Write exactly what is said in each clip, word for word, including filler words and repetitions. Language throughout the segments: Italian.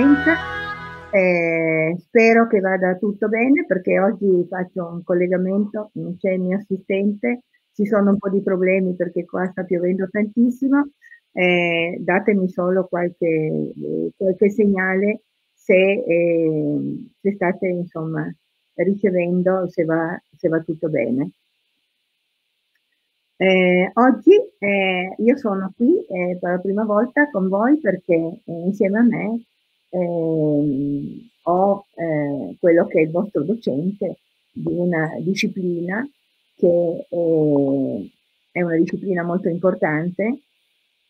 Conoscenza. Eh, spero che vada tutto bene, perché oggi faccio un collegamento, c'è il mio assistente, ci sono un po' di problemi perché qua sta piovendo tantissimo. Eh, datemi solo qualche, qualche segnale se, eh, se state insomma ricevendo, se va, se va tutto bene. Eh, oggi eh, io sono qui eh, per la prima volta con voi perché eh, insieme a me eh, ho eh, quello che è il vostro docente di una disciplina che eh, è una disciplina molto importante.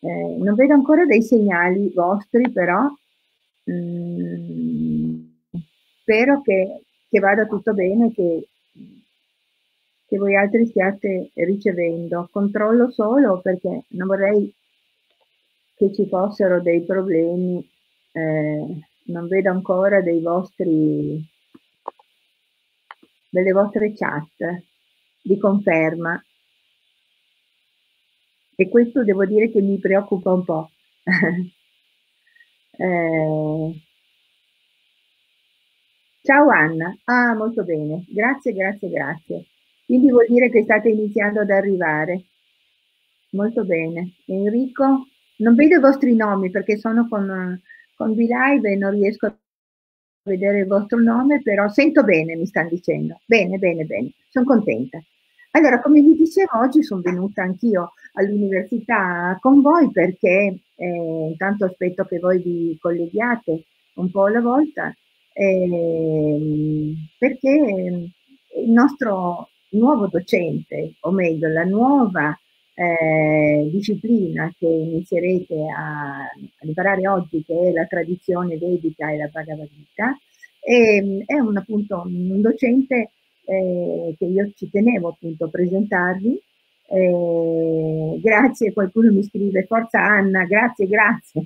Eh, non vedo ancora dei segnali vostri, però mh, spero che, che vada tutto bene, che, che voi altri stiate ricevendo. Controllo solo perché non vorrei che ci fossero dei problemi. Eh, non vedo ancora dei vostri, delle vostre chat di conferma. E questo devo dire che mi preoccupa un po'. eh, ciao Anna, ah molto bene, grazie, grazie, grazie. Quindi vuol dire che state iniziando ad arrivare. Molto bene. Enrico, non vedo i vostri nomi perché sono con, con VLive e non riesco a vedere il vostro nome, però sento bene, mi stanno dicendo. Bene, bene, bene, sono contenta. Allora, come vi dicevo, oggi sono venuta anch'io all'università con voi perché eh, intanto aspetto che voi vi colleghiate un po' alla volta, eh, perché il nostro nuovo docente, o meglio la nuova eh, disciplina che inizierete a, a imparare oggi, che è la tradizione vedica e la Bhagavad Gita, eh, è un, appunto un docente Eh, che io ci tenevo appunto a presentarvi. Eh, grazie, qualcuno mi scrive forza Anna, grazie, grazie.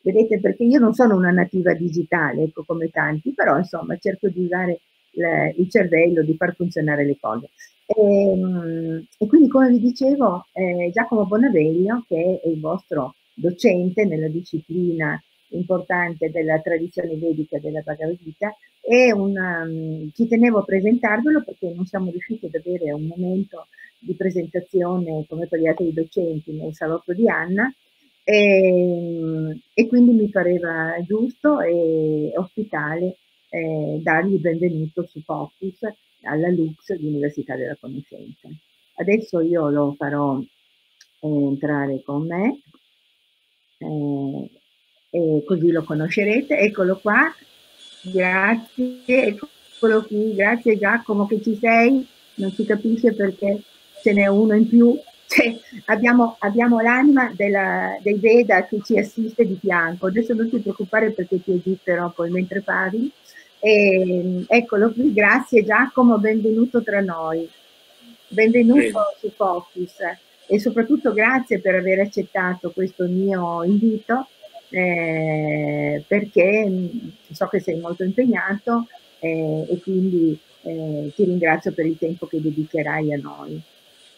Vedete, perché io non sono una nativa digitale, ecco, come tanti, però insomma cerco di usare la, il cervello, di far funzionare le cose. Eh, e quindi, come vi dicevo, eh, Giacomo Bonaveglio, che è il vostro docente nella disciplina importante della tradizione vedica della Bhagavad Gita, e una, ci tenevo a presentarvelo perché non siamo riusciti ad avere un momento di presentazione come per gli altri docenti nel Salotto di Anna, e, e quindi mi pareva giusto e ospitale eh, dargli il benvenuto su Focus alla Lux dell'Università della Conoscenza. Adesso io lo farò eh, entrare con me, eh, e così lo conoscerete. Eccolo qua, grazie, eccolo qui, grazie Giacomo che ci sei, non si capisce perché ce n'è uno in più, cioè, abbiamo, abbiamo l'anima dei Veda che ci assiste di fianco. Adesso non ti preoccupare perché ti esisterò poi mentre parli. E, eccolo qui, grazie Giacomo, benvenuto tra noi, benvenuto sì. Su Focus, e soprattutto grazie per aver accettato questo mio invito. Eh, perché mh, so che sei molto impegnato eh, e quindi eh, ti ringrazio per il tempo che dedicherai a noi.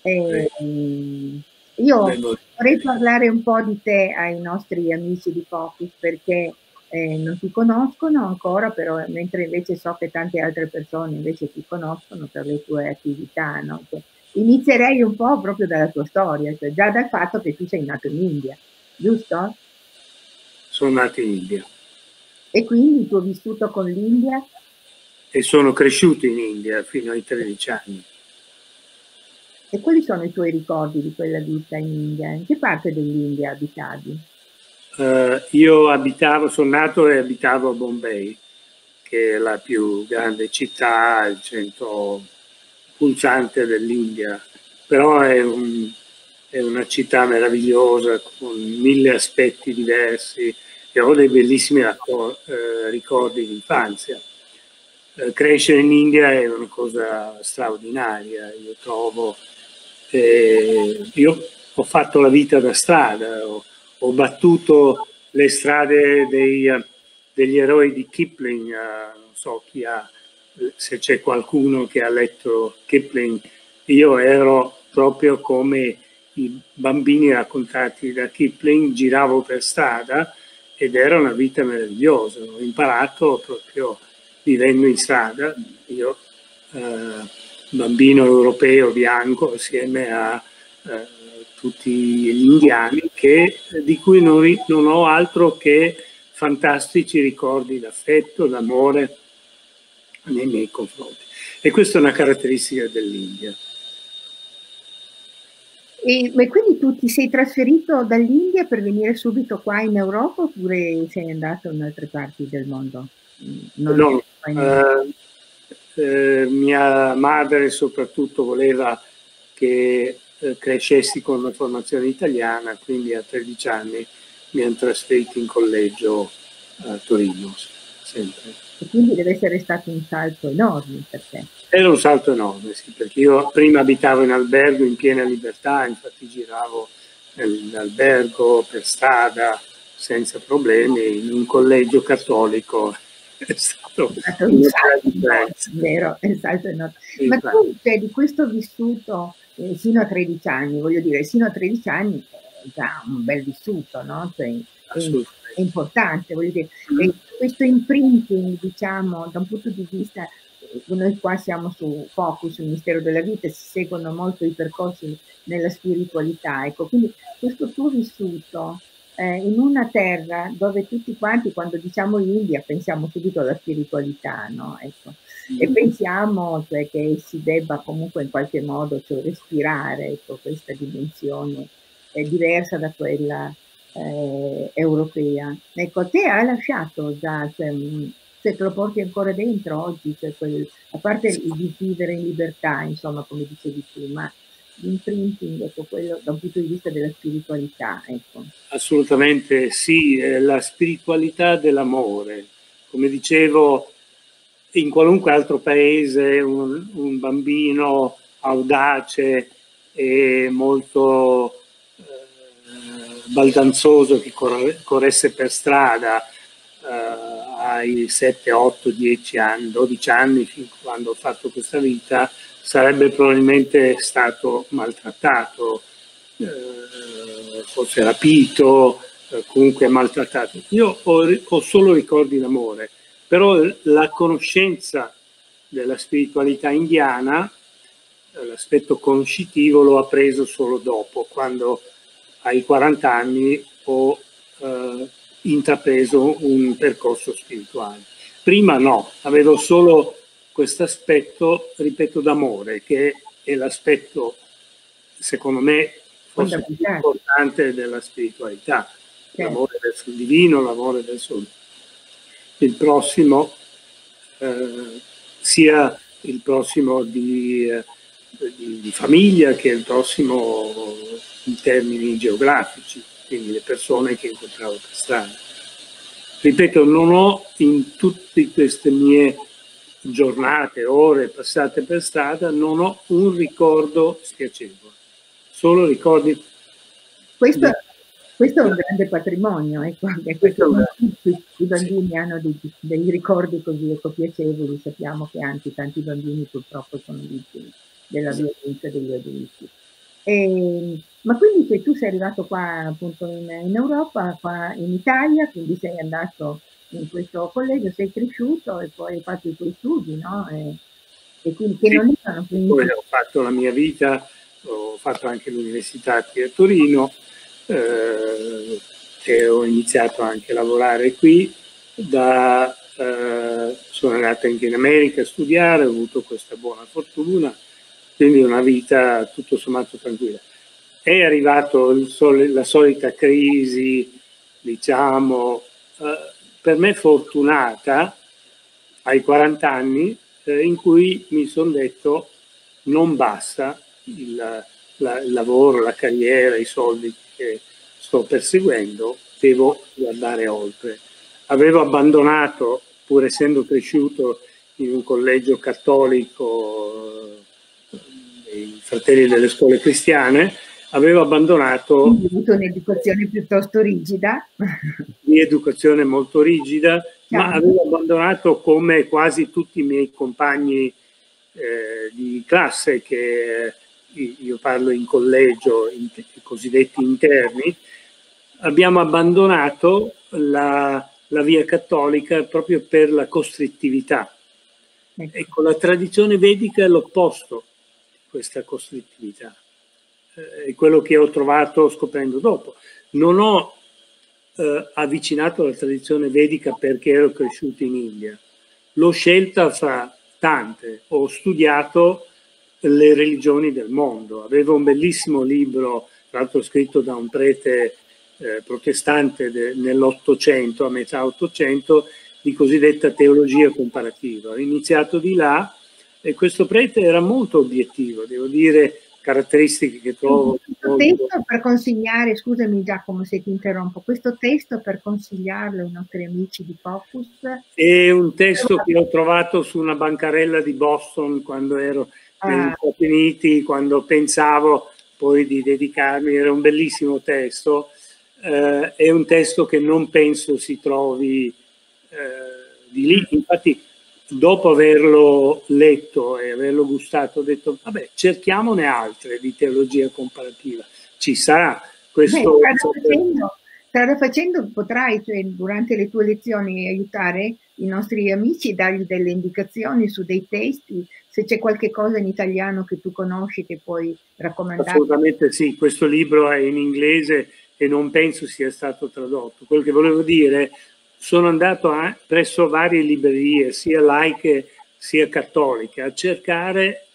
Eh, sì. Io Bello. vorrei parlare un po' di te ai nostri amici di Focus, perché eh, non ti conoscono ancora, però mentre invece so che tante altre persone invece ti conoscono per le tue attività, no? Cioè, inizierei un po' proprio dalla tua storia, cioè già dal fatto che tu sei nato in India, giusto? Sono nato in India. E quindi tu hai vissuto con l'India? E sono cresciuto in India fino ai tredici anni. E quali sono i tuoi ricordi di quella vita in India? In che parte dell'India abitavi? Uh, io abitavo, sono nato e abitavo a Bombay, che è la più grande città, il centro pulsante dell'India. Però è un... È una città meravigliosa con mille aspetti diversi e ho dei bellissimi eh, ricordi di infanzia. Eh, crescere in India è una cosa straordinaria, io trovo. Eh, io ho fatto la vita da strada, ho, ho battuto le strade dei, degli eroi di Kipling, eh, non so chi ha, se c'è qualcuno che ha letto Kipling. Io ero proprio come i bambini raccontati da Kipling, giravo per strada ed era una vita meravigliosa. Ho imparato proprio vivendo in strada, io eh, bambino europeo bianco assieme a eh, tutti gli indiani, che, di cui non, non ho altro che fantastici ricordi d'affetto, d'amore nei miei confronti. E questa è una caratteristica dell'India. E, ma quindi tu ti sei trasferito dall'India per venire subito qua in Europa, oppure sei andato in altre parti del mondo? Non no, eh, eh, mia madre soprattutto voleva che eh, crescessi con una formazione italiana, quindi a tredici anni mi hanno trasferito in collegio a Torino, sempre. E quindi deve essere stato un salto enorme per te. Era un salto enorme, sì, perché io prima abitavo in albergo in piena libertà, infatti giravo nell'albergo, per strada, senza problemi, in un collegio cattolico. È stato, è stato un salto, vero, è un salto enorme. Sì, ma infatti. Tu, cioè, di questo vissuto eh, fino a tredici anni, voglio dire, fino a tredici anni è già un bel vissuto, no? Cioè, è, è importante, voglio dire, mm. questo imprinting, diciamo, da un punto di vista... Noi qua siamo su Focus, sul mistero della vita, si seguono molto i percorsi nella spiritualità, ecco, quindi questo tuo vissuto eh, in una terra dove tutti quanti, quando diciamo India, pensiamo subito alla spiritualità, no? Ecco. Mm. E pensiamo, cioè, che si debba comunque in qualche modo, cioè, respirare, ecco, questa dimensione eh, diversa da quella eh, europea. Ecco, te hai lasciato già... Cioè, se te lo porti ancora dentro oggi, cioè quel, a parte il vivere in libertà, insomma, come dicevi tu, ma l'imprinting, ecco, quello da un punto di vista della spiritualità, ecco. Assolutamente sì, eh, la spiritualità dell'amore. Come dicevo, in qualunque altro paese un, un bambino audace e molto eh, baldanzoso che corre, corresse per strada, eh, ai sette, otto, dieci anni, dodici anni, fin quando ho fatto questa vita, sarebbe probabilmente stato maltrattato, eh, forse rapito, eh, comunque maltrattato. Io ho, ho solo ricordi d'amore, però la conoscenza della spiritualità indiana, l'aspetto conoscitivo, l'ho appreso solo dopo, quando ai quaranta anni ho... Eh, intrapreso un percorso spirituale. Prima no, avevo solo questo aspetto, ripeto, d'amore, che è l'aspetto, secondo me, forse più importante della spiritualità. L'amore verso il divino, l'amore verso il prossimo, eh, sia il prossimo di, eh, di, di famiglia che il prossimo in termini geografici. Quindi le persone che incontravo per strada. Ripeto, non ho in tutte queste mie giornate, ore passate per strada, non ho un ricordo spiacevole, solo ricordi... Questo, di... questo è un grande patrimonio, ecco, eh, i bambini sì. hanno dei, dei ricordi così ecco, piacevoli, sappiamo che anche tanti bambini purtroppo sono vittime della violenza degli adulti. E, ma quindi se tu sei arrivato qua appunto in, in Europa, qua in Italia, quindi sei andato in questo collegio, sei cresciuto e poi hai fatto i tuoi studi, no? E, e quindi che sì, non erano quindi... Poi ho fatto la mia vita, ho fatto anche l'università qui a Torino, eh, e ho iniziato anche a lavorare qui, da, eh, sono andato anche in America a studiare, ho avuto questa buona fortuna. Quindi una vita tutto sommato tranquilla. È arrivato il soli, la solita crisi, diciamo, eh, per me fortunata, ai quaranta anni, eh, in cui mi sono detto non basta il, la, il lavoro, la carriera, i soldi che sto perseguendo, devo guardare oltre. Avevo abbandonato, pur essendo cresciuto in un collegio cattolico, i fratelli delle scuole cristiane, avevo abbandonato... Ho avuto un'educazione piuttosto rigida. Di educazione molto rigida, ma avevo abbandonato come quasi tutti i miei compagni eh, di classe, che io parlo in collegio, in, i cosiddetti interni, abbiamo abbandonato la, la via cattolica proprio per la costrittività. Ecco, la tradizione vedica è l'opposto di questa costrittività. Eh, è quello che ho trovato scoprendo dopo. Non ho eh, avvicinato la tradizione vedica perché ero cresciuto in India. L'ho scelta fra tante. Ho studiato le religioni del mondo. Avevo un bellissimo libro, tra l'altro scritto da un prete eh, protestante nell'Ottocento, a metà Ottocento, di cosiddetta teologia comparativa. Ho iniziato di là e questo prete era molto obiettivo, devo dire, caratteristiche che trovo... Questo testo per consigliare, scusami Giacomo se ti interrompo, questo testo per consigliarlo ai nostri amici di Focus? È un testo che ho trovato su una bancarella di Boston quando ero negli Stati Uniti, quando pensavo poi di dedicarmi, era un bellissimo testo, eh, è un testo che non penso si trovi eh, di lì, infatti dopo averlo letto e averlo gustato ho detto vabbè, cerchiamone altre di teologia comparativa, ci sarà questo. Beh, strada facendo, strada facendo potrai, cioè, durante le tue lezioni aiutare i nostri amici, dargli delle indicazioni su dei testi, se c'è qualche cosa in italiano che tu conosci che puoi raccomandare. Assolutamente sì, questo libro è in inglese e non penso sia stato tradotto. Quello che volevo dire, sono andato a, presso varie librerie, sia laiche sia cattoliche, a cercare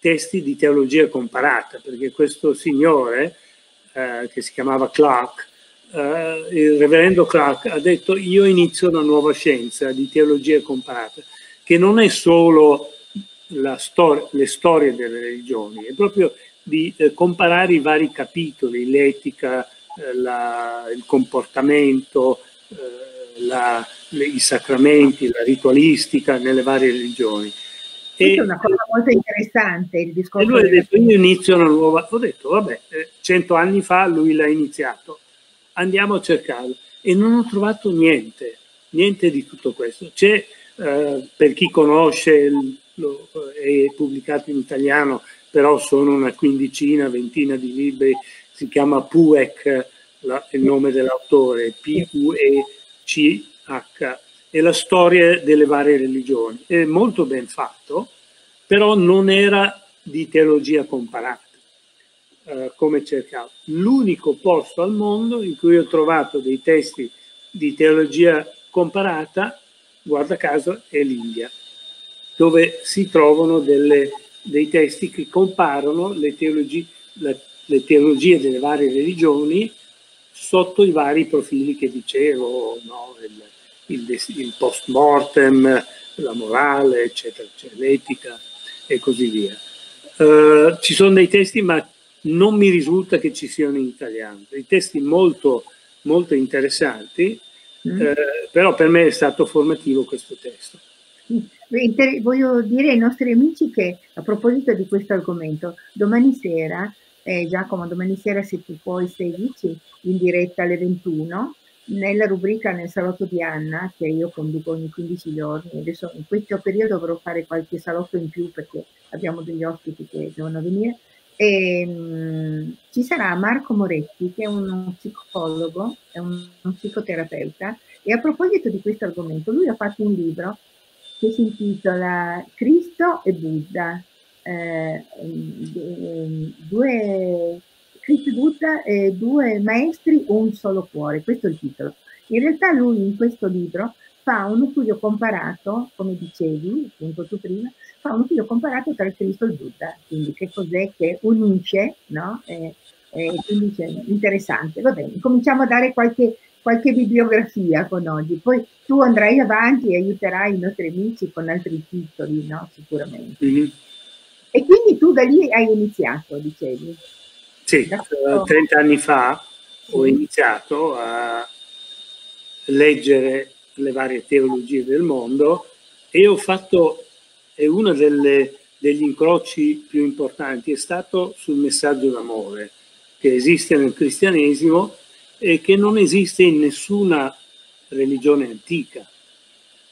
testi di teologia comparata, perché questo signore, eh, che si chiamava Clark, Uh, il reverendo Clark ha detto io inizio una nuova scienza di teologia comparata che non è solo la stor le storie delle religioni, è proprio di eh, comparare i vari capitoli, l'etica, eh, il comportamento, eh, la, le, i sacramenti, la ritualistica nelle varie religioni. E, è una cosa molto interessante il discorso. E lui ha detto io inizio una nuova, ho detto vabbè, eh, cento anni fa lui l'ha iniziato. Andiamo a cercarlo e non ho trovato niente, niente di tutto questo. C'è, eh, per chi conosce, lo, è pubblicato in italiano, però sono una quindicina, ventina di libri, si chiama PUECH, la, il nome dell'autore, P U E C H, è la storia delle varie religioni. È molto ben fatto, però non era di teologia comparata. Uh, come cercavo. L'unico posto al mondo in cui ho trovato dei testi di teologia comparata, guarda caso, è l'India, dove si trovano delle, dei testi che comparano le teologie, la, le teologie delle varie religioni sotto i vari profili che dicevo, no? il, il, il post mortem, la morale, eccetera, l'etica e così via. Uh, ci sono dei testi, ma non mi risulta che ci siano in italiano, dei testi molto, molto interessanti, mm. eh, però per me è stato formativo questo testo. Voglio dire ai nostri amici che, a proposito di questo argomento, domani sera, eh, Giacomo, domani sera se tu puoi seguirci in diretta alle ventuno, nella rubrica Nel Salotto di Anna, che io conduco ogni quindici giorni, adesso in questo periodo dovrò fare qualche salotto in più perché abbiamo degli ospiti che devono venire. E, um, ci sarà Marco Moretti, che è uno psicologo, è un, un psicoterapeuta, e a proposito di questo argomento lui ha fatto un libro che si intitola Cristo e Buddha, eh, due, Cristo e Buddha, eh, due maestri, un solo cuore, questo è il titolo. In realtà lui in questo libro fa uno studio comparato, come dicevi appunto tu prima, fa un studio comparato tra il Cristo e il Buddha, quindi che cos'è che unisce, no? Eh, eh, quindi è interessante. Va bene, cominciamo a dare qualche, qualche bibliografia con oggi, poi tu andrai avanti e aiuterai i nostri amici con altri titoli, no? Sicuramente. Mm-hmm. E quindi tu da lì hai iniziato, dicevi? Sì, questo... trenta anni fa ho iniziato a leggere le varie teologie del mondo e ho fatto... E uno delle, degli incroci più importanti è stato sul messaggio d'amore che esiste nel cristianesimo e che non esiste in nessuna religione antica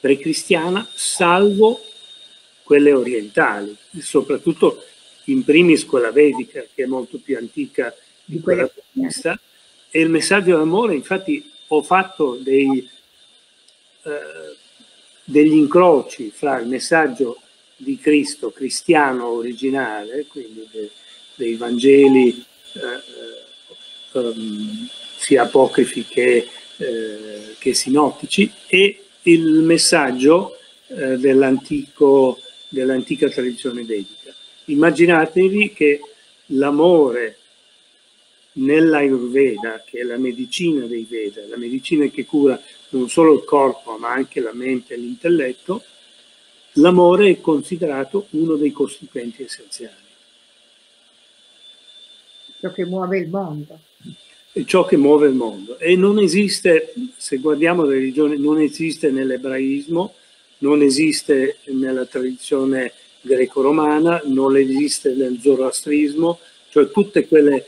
precristiana, salvo quelle orientali, soprattutto in primis quella vedica, che è molto più antica di quella cristiana. E il messaggio d'amore infatti ho fatto dei, eh, degli incroci fra il messaggio di Cristo cristiano originale, quindi de, dei Vangeli eh, um, sia apocrifi che, eh, che sinottici, e il messaggio eh, dell'antico dell'antica tradizione vedica. Immaginatevi che l'amore nell'Ayurveda, che è la medicina dei Veda, la medicina che cura non solo il corpo ma anche la mente e l'intelletto, l'amore è considerato uno dei costituenti essenziali. Ciò che muove il mondo. E ciò che muove il mondo. E non esiste, se guardiamo le religioni, non esiste nell'ebraismo, non esiste nella tradizione greco-romana, non esiste nel zoroastrismo, cioè tutte quelle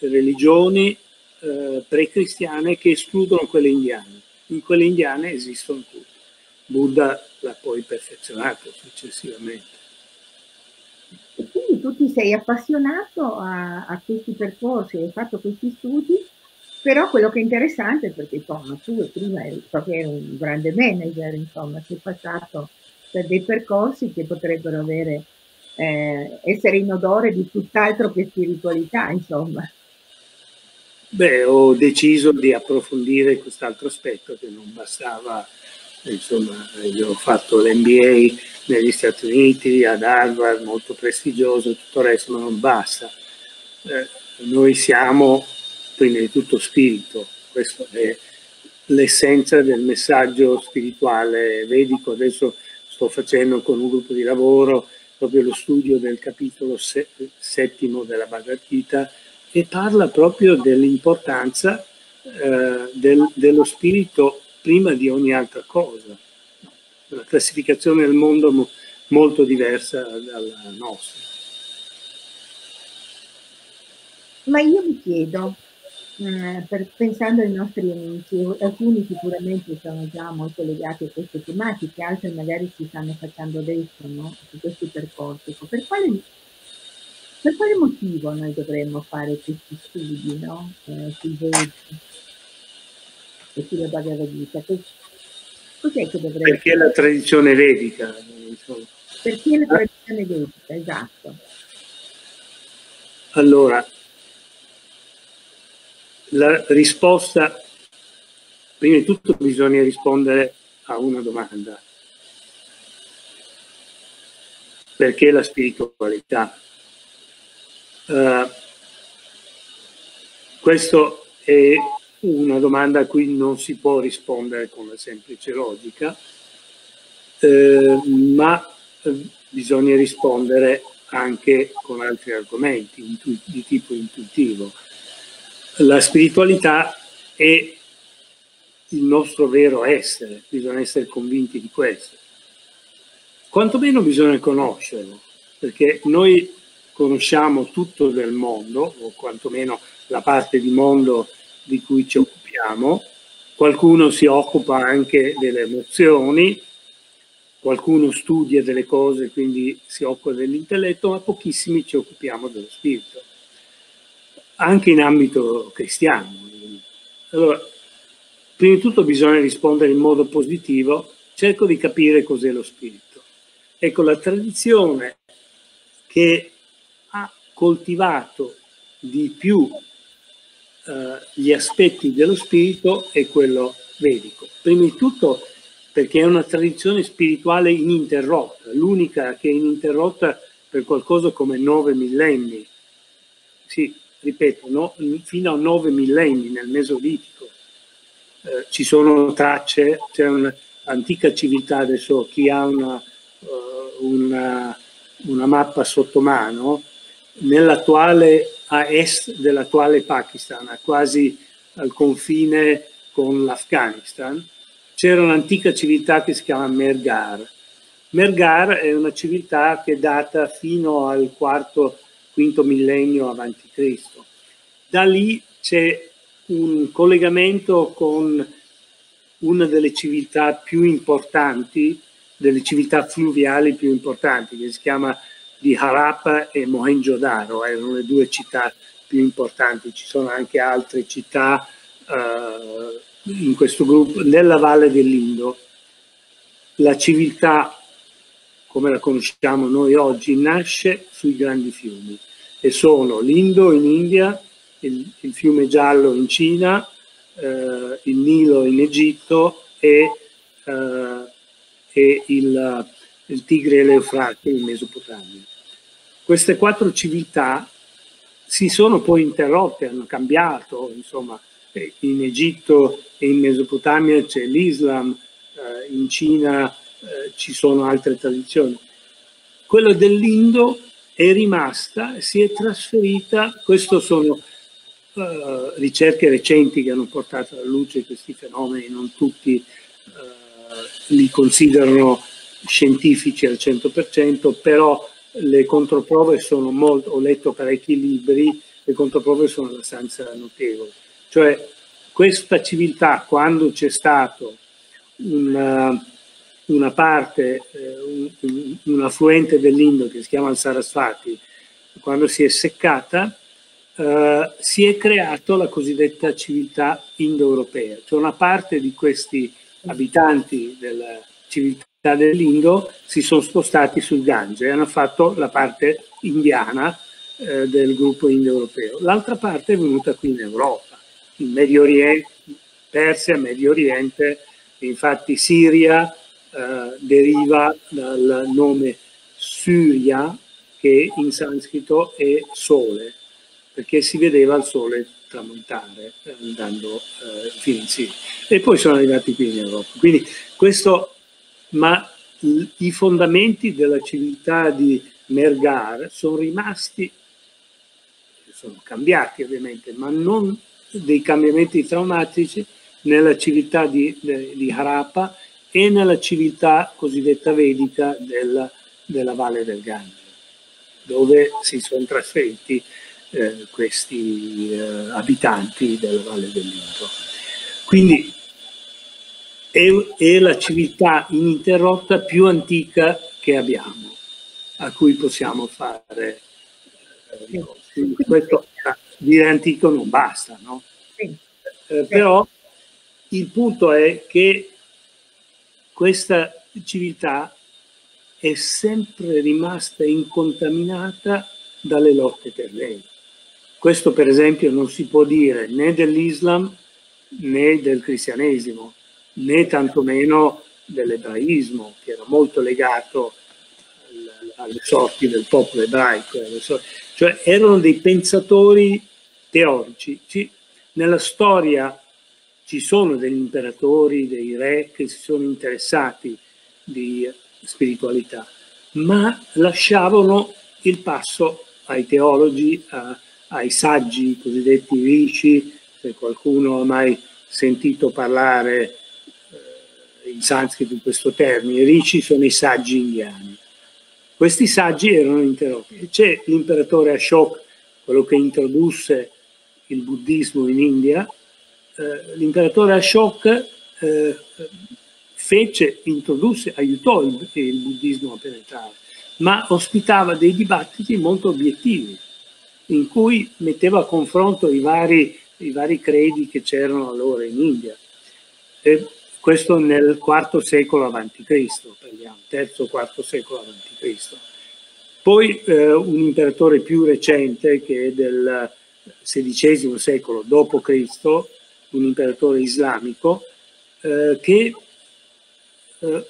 religioni eh, pre-cristiane che escludono quelle indiane. In quelle indiane esistono tutte. Buddha l'ha poi perfezionato successivamente. E quindi tu ti sei appassionato a, a questi percorsi, hai fatto questi studi, però quello che è interessante è perché insomma, tu prima eri proprio un grande manager, insomma, sei passato per dei percorsi che potrebbero avere, eh, essere in odore di tutt'altro che spiritualità, insomma. Beh, ho deciso di approfondire quest'altro aspetto che non bastava. Insomma, io ho fatto l'M B A negli Stati Uniti, ad Harvard, molto prestigioso, tutto il resto, ma non basta. Eh, noi siamo prima di tutto spirito, questa è l'essenza del messaggio spirituale vedico. Adesso sto facendo con un gruppo di lavoro proprio lo studio del capitolo se settimo della Bhagavad Gita, che parla proprio dell'importanza eh, del, dello spirito prima di ogni altra cosa. Una classificazione del mondo mo molto diversa dalla nostra. Ma io mi chiedo, eh, per, pensando ai nostri amici, alcuni sicuramente sono già molto legati a queste tematiche, altri magari si stanno facendo dentro, no? Su questi percorsi. Per quale, per quale motivo noi dovremmo fare questi studi, no? Eh, sui venti. E sulla Bhagavad Gita, cos'è che dovrebbe... Perché la tradizione vedica. Insomma. Perché la tradizione vedica, esatto. Allora, la risposta, prima di tutto bisogna rispondere a una domanda. Perché la spiritualità? Uh, questo è... una domanda a cui non si può rispondere con la semplice logica, eh, ma bisogna rispondere anche con altri argomenti di tipo intuitivo. La spiritualità è il nostro vero essere, bisogna essere convinti di questo. Quantomeno bisogna conoscerlo, perché noi conosciamo tutto del mondo, o quantomeno la parte di mondo di cui ci occupiamo, qualcuno si occupa anche delle emozioni, qualcuno studia delle cose, quindi si occupa dell'intelletto, ma pochissimi ci occupiamo dello spirito, anche in ambito cristiano. Allora, prima di tutto bisogna rispondere in modo positivo, cerco di capire cos'è lo spirito. Ecco, la tradizione che ha coltivato di più Uh, gli aspetti dello spirito è quello vedico, prima di tutto perché è una tradizione spirituale ininterrotta, l'unica che è ininterrotta per qualcosa come nove millenni, sì, ripeto, no, fino a nove millenni nel Mesolitico. Uh, ci sono tracce, c'è un'antica civiltà, adesso chi ha una, uh, una, una mappa sotto mano, nell'attuale a est dell'attuale Pakistan, quasi al confine con l'Afghanistan, c'era un'antica civiltà che si chiama Mehrgarh. Mehrgarh è una civiltà che data fino al quarto quinto millennio avanti Cristo. Da lì c'è un collegamento con una delle civiltà più importanti, delle civiltà fluviali più importanti, che si chiama di Harappa e Mohenjo-daro, erano le due città più importanti, ci sono anche altre città eh, in questo gruppo, nella valle dell'Indo, la civiltà come la conosciamo noi oggi nasce sui grandi fiumi, e sono l'Indo in India, il, il fiume giallo in Cina, eh, il Nilo in Egitto e, eh, e il, il Tigre e l'Eufrate in Mesopotamia. Queste quattro civiltà si sono poi interrotte, hanno cambiato, insomma, in Egitto e in Mesopotamia c'è l'Islam, eh, in Cina eh, ci sono altre tradizioni. Quello dell'Indo è rimasta, si è trasferita, queste sono eh, ricerche recenti che hanno portato alla luce questi fenomeni, non tutti eh, li considerano scientifici al cento per cento, però le controprove sono molto, ho letto parecchi libri, le controprove sono abbastanza notevoli. Cioè questa civiltà, quando c'è stato una, una parte, eh, un, un, un affluente dell'Indo che si chiama il Saraswati, quando si è seccata, eh, si è creata la cosiddetta civiltà indoeuropea. Cioè una parte di questi abitanti della civiltà dell'Indo si sono spostati sul Gange e hanno fatto la parte indiana eh, del gruppo indoeuropeo. L'altra parte è venuta qui in Europa, in Medio Oriente, Persia, Medio Oriente, infatti Siria eh, deriva dal nome Surya, che in sanscrito è sole, perché si vedeva il sole tramontare andando eh, fino in Siria. E poi sono arrivati qui in Europa. Quindi questo. Ma i fondamenti della civiltà di Mehrgarh sono rimasti, sono cambiati ovviamente, ma non dei cambiamenti traumatici nella civiltà di, di Harappa e nella civiltà cosiddetta vedica della, della Valle del Gange, dove si sono trasferiti eh, questi eh, abitanti della Valle dell'Indo. Quindi è la civiltà ininterrotta più antica che abbiamo, a cui possiamo fare ricorso. Quindi questo, dire antico non basta, no? Eh, però il punto è che questa civiltà è sempre rimasta incontaminata dalle lotte terrene. Questo per esempio non si può dire né dell'Islam né del cristianesimo, né tantomeno dell'ebraismo, che era molto legato alle sorti del popolo ebraico. Cioè erano dei pensatori teorici. Ci, nella storia ci sono degli imperatori, dei re che si sono interessati di spiritualità, ma lasciavano il passo ai teologi, a, ai saggi cosiddetti rishi. Se qualcuno ha mai sentito parlare in sanscrito in questo termine, i rishi sono i saggi indiani. Questi saggi erano interrotti. C'è l'imperatore Ashok, quello che introdusse il buddismo in India. Eh, l'imperatore Ashok eh, fece, introdusse, aiutò il, il buddismo a penetrare, ma ospitava dei dibattiti molto obiettivi, in cui metteva a confronto i vari, i vari credi che c'erano allora in India. E, questo nel quarto secolo avanti Cristo, parliamo, terzo quarto secolo avanti Cristo. Poi eh, un imperatore più recente, che è del sedicesimo secolo dopo Cristo, un imperatore islamico, eh, che eh,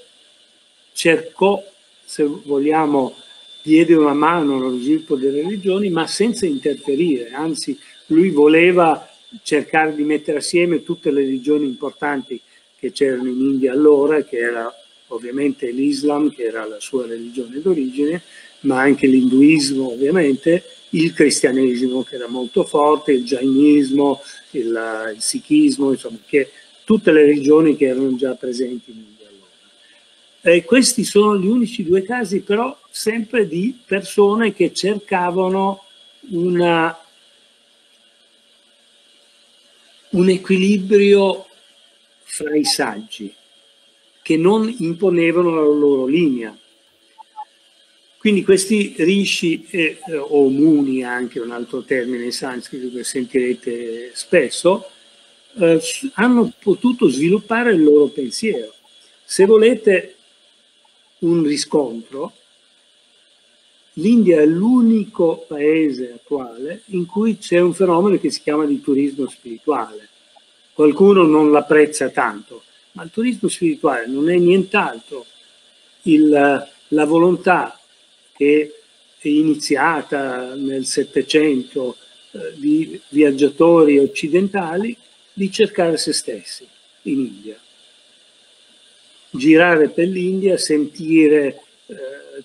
cercò, se vogliamo, diede una mano allo sviluppo delle religioni, ma senza interferire, anzi lui voleva cercare di mettere assieme tutte le religioni importanti che c'erano in India allora, che era ovviamente l'Islam, che era la sua religione d'origine, ma anche l'induismo ovviamente, il cristianesimo che era molto forte, il Jainismo, il, il Sikhismo, insomma, che, tutte le religioni che erano già presenti in India allora. E questi sono gli unici due casi però sempre di persone che cercavano una, un equilibrio fra i saggi, che non imponevano la loro linea. Quindi questi rishi, eh, o muni, anche un altro termine in sanscrito che sentirete spesso, eh, hanno potuto sviluppare il loro pensiero. Se volete un riscontro, l'India è l'unico paese attuale in cui c'è un fenomeno che si chiama di turismo spirituale. Qualcuno non l'apprezza tanto, ma il turismo spirituale non è nient'altro il, la volontà che è iniziata nel Settecento eh, di viaggiatori occidentali di cercare se stessi in India. Girare per l'India, sentire eh,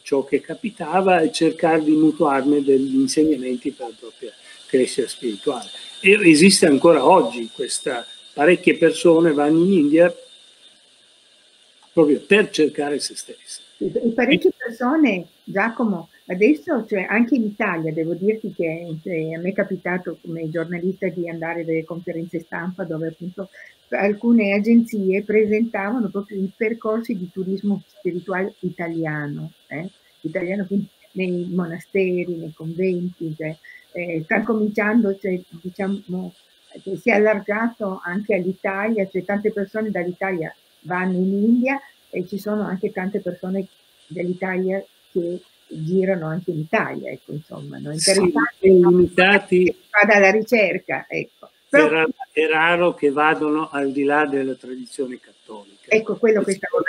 ciò che capitava e cercare di mutuarne degli insegnamenti per la propria crescita spirituale. E esiste ancora oggi questa, parecchie persone vanno in India proprio per cercare se stesse. E parecchie persone, Giacomo, adesso, cioè anche in Italia, devo dirti che a me è capitato come giornalista di andare a delle conferenze stampa dove appunto alcune agenzie presentavano proprio i percorsi di turismo spirituale italiano, eh? Italiano quindi nei monasteri, nei conventi, cioè, eh, sta cominciando, cioè, diciamo, cioè, si è allargato anche all'Italia, cioè tante persone dall'Italia vanno in India e ci sono anche tante persone dell'Italia che girano anche in Italia, ecco, insomma, no? Interessati, sì, vada alla ricerca, ecco. Però, è, raro, è raro che vadano al di là della tradizione cattolica, ecco quello che stavo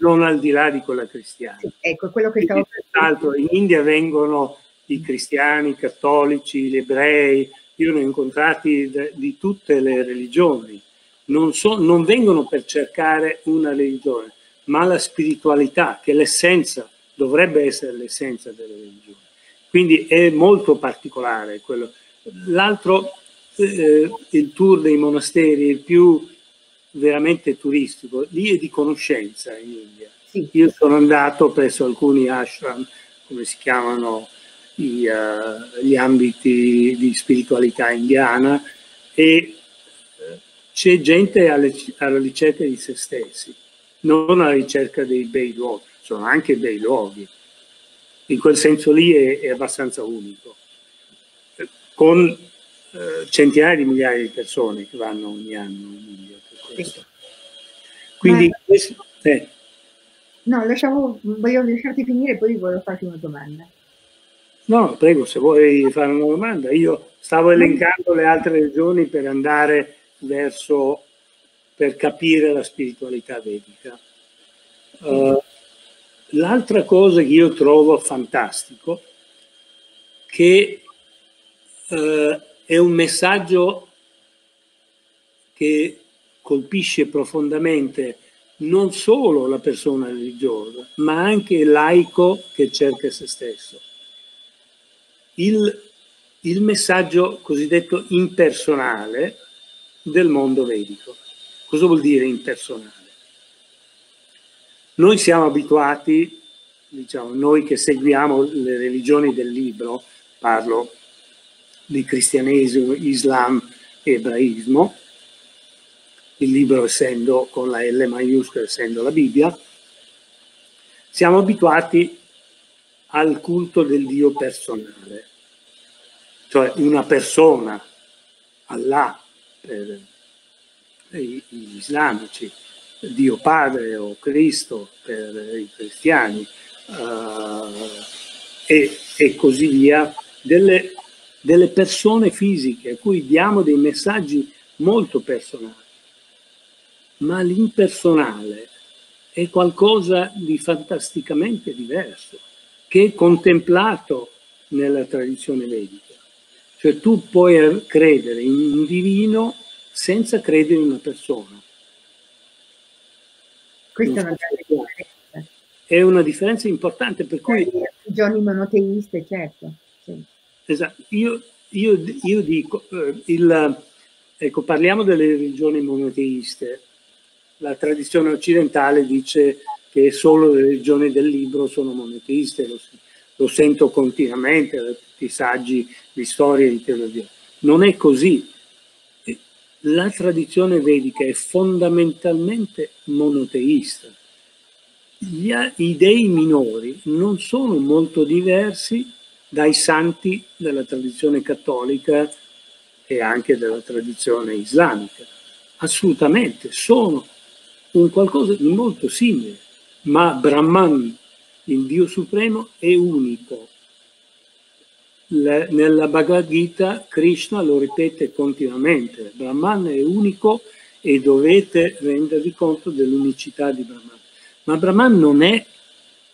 non al di là di quella cristiana. Sì, ecco quello che stavo pensando. In India vengono i cristiani, i cattolici, gli ebrei, io ne ho incontrati di tutte le religioni, non, so, non vengono per cercare una religione, ma la spiritualità, che è l'essenza, dovrebbe essere l'essenza della religione. Quindi è molto particolare quello. L'altro, eh, il tour dei monasteri, il più veramente turistico, lì è di conoscenza in India. Sì. Io sono andato presso alcuni ashram, come si chiamano gli, uh, gli ambiti di spiritualità indiana, e c'è gente alle, alla ricerca di se stessi, non alla ricerca dei bei luoghi. Sono anche bei luoghi, in quel senso lì è, è abbastanza unico, con eh, centinaia di migliaia di persone che vanno ogni anno in India per questo. Quindi, ma, questo, eh. No, lasciamo, voglio lasciarti finire, poi voglio farti una domanda. No, prego, se vuoi fare una domanda. Io stavo elencando le altre regioni per andare verso, per capire la spiritualità vedica. Uh, L'altra cosa che io trovo fantastico, che eh, è un messaggio che colpisce profondamente non solo la persona religiosa, ma anche il laico che cerca se stesso. Il, il messaggio cosiddetto impersonale del mondo vedico. Cosa vuol dire impersonale? Noi siamo abituati, diciamo, noi che seguiamo le religioni del libro, parlo di cristianesimo, islam e ebraismo, il libro essendo con la L maiuscola, essendo la Bibbia, siamo abituati al culto del Dio personale, cioè una persona, Allah, per gli islamici, Dio Padre o Cristo per i cristiani, uh, e, e così via, delle, delle persone fisiche a cui diamo dei messaggi molto personali. Ma l'impersonale è qualcosa di fantasticamente diverso, che è contemplato nella tradizione vedica. Cioè tu puoi credere in un divino senza credere in una persona. Questa è una grande differenza. È una differenza importante, per cui... Religioni monoteiste, certo. Sì. Esatto. Io, io, io dico, eh, il, ecco, parliamo delle religioni monoteiste. La tradizione occidentale dice che solo le religioni del libro sono monoteiste, lo, lo sento continuamente da tutti i saggi di storia e di teologia. Non è così. La tradizione vedica è fondamentalmente monoteista. Gli, I dei minori non sono molto diversi dai santi della tradizione cattolica e anche della tradizione islamica. assolutamente, sono un qualcosa di molto simile, ma Brahman, il Dio Supremo, è unico. Le, nella Bhagavad Gita Krishna lo ripete continuamente, Brahman è unico e dovete rendervi conto dell'unicità di Brahman. Ma Brahman non è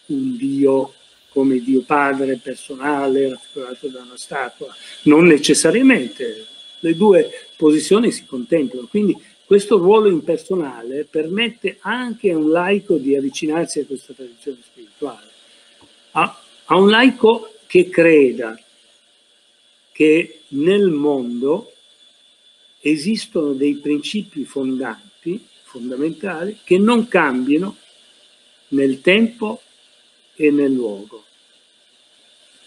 un Dio come Dio Padre personale raffigurato da una statua, non necessariamente, le due posizioni si contemplano, quindi questo ruolo impersonale permette anche a un laico di avvicinarsi a questa tradizione spirituale, a, a un laico che creda che nel mondo esistono dei principi fondanti, fondamentali, che non cambiano nel tempo e nel luogo.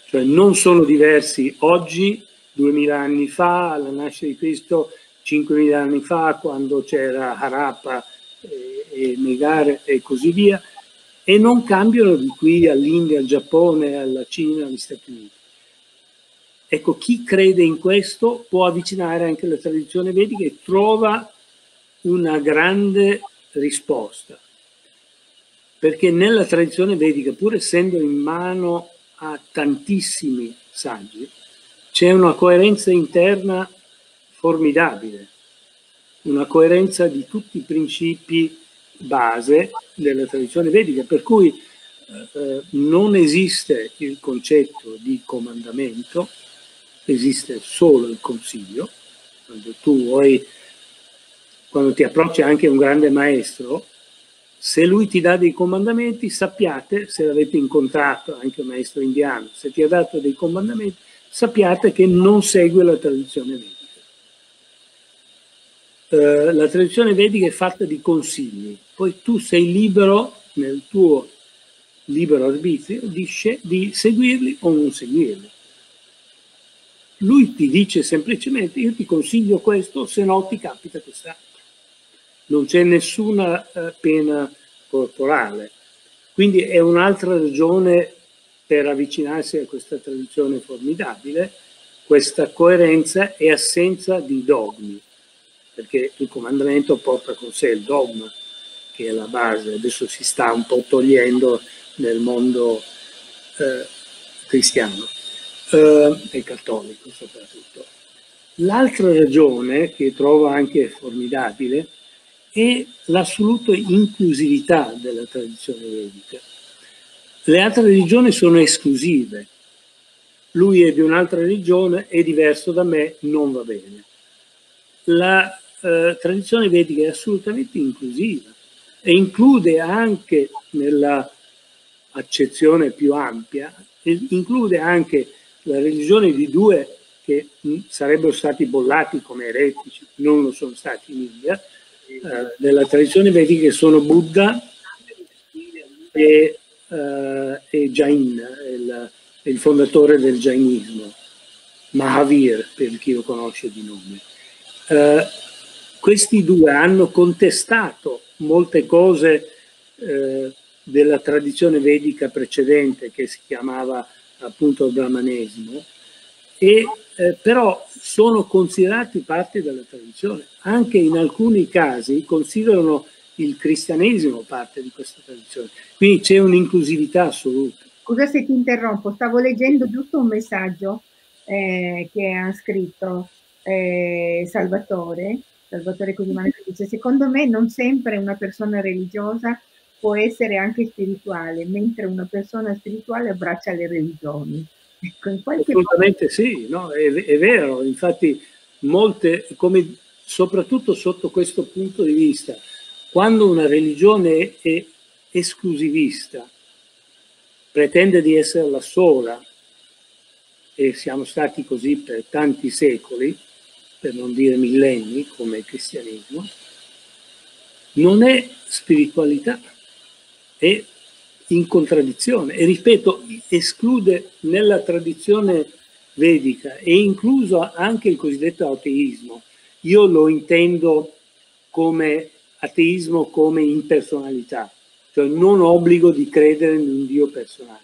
Cioè non sono diversi oggi, duemila anni fa, alla nascita di Cristo, cinquemila anni fa, quando c'era Harappa e, e Mehrgarh e così via, e non cambiano di qui all'India, al Giappone, alla Cina, agli Stati Uniti. Ecco, chi crede in questo può avvicinare anche la tradizione vedica e trova una grande risposta. Perché nella tradizione vedica, pur essendo in mano a tantissimi saggi, c'è una coerenza interna formidabile, una coerenza di tutti i principi base della tradizione vedica, per cui eh, non esiste il concetto di comandamento, esiste solo il consiglio. Quando tu vuoi, quando ti approcci anche un grande maestro, se lui ti dà dei comandamenti, sappiate, se l'avete incontrato, anche un maestro indiano, se ti ha dato dei comandamenti, sappiate che non segue la tradizione vedica. Eh, la tradizione vedica è fatta di consigli, poi tu sei libero, nel tuo libero arbitrio, di, di seguirli o non seguirli. Lui ti dice semplicemente, io ti consiglio questo, se no ti capita quest'altro. Non c'è nessuna eh, pena corporale. Quindi è un'altra ragione per avvicinarsi a questa tradizione formidabile, questa coerenza e assenza di dogmi, perché il comandamento porta con sé il dogma, che è la base, adesso si sta un po' togliendo nel mondo eh, cristiano eh, e cattolico soprattutto. L'altra ragione, che trovo anche formidabile, e l'assoluta inclusività della tradizione vedica. Le altre religioni sono esclusive. Lui è di un'altra religione, è diverso da me, non va bene. La eh, tradizione vedica è assolutamente inclusiva e include anche, nella accezione più ampia, include anche la religione di due che mh, sarebbero stati bollati come eretici, non lo sono stati in India, della tradizione vedica, sono Buddha e, uh, e Jain, il, il fondatore del Jainismo, Mahavir per chi lo conosce di nome. Uh, questi due hanno contestato molte cose uh, della tradizione vedica precedente, che si chiamava appunto Brahmanesimo, e eh, però sono considerati parte della tradizione, anche in alcuni casi considerano il cristianesimo parte di questa tradizione, quindi c'è un'inclusività assoluta. Scusa se ti interrompo, stavo leggendo giusto un messaggio eh, che ha scritto eh, Salvatore, Salvatore Cosimano, che dice: secondo me non sempre una persona religiosa può essere anche spirituale, mentre una persona spirituale abbraccia le religioni. Assolutamente sì, no? è, è vero, infatti molte, come, soprattutto sotto questo punto di vista, quando una religione è esclusivista, pretende di essere la sola, e siamo stati così per tanti secoli, per non dire millenni, come il cristianesimo, non è spiritualità, è in contraddizione, e ripeto, esclude nella tradizione vedica, e incluso anche il cosiddetto ateismo. Io lo intendo come ateismo come impersonalità, cioè non obbligo di credere in un Dio personale.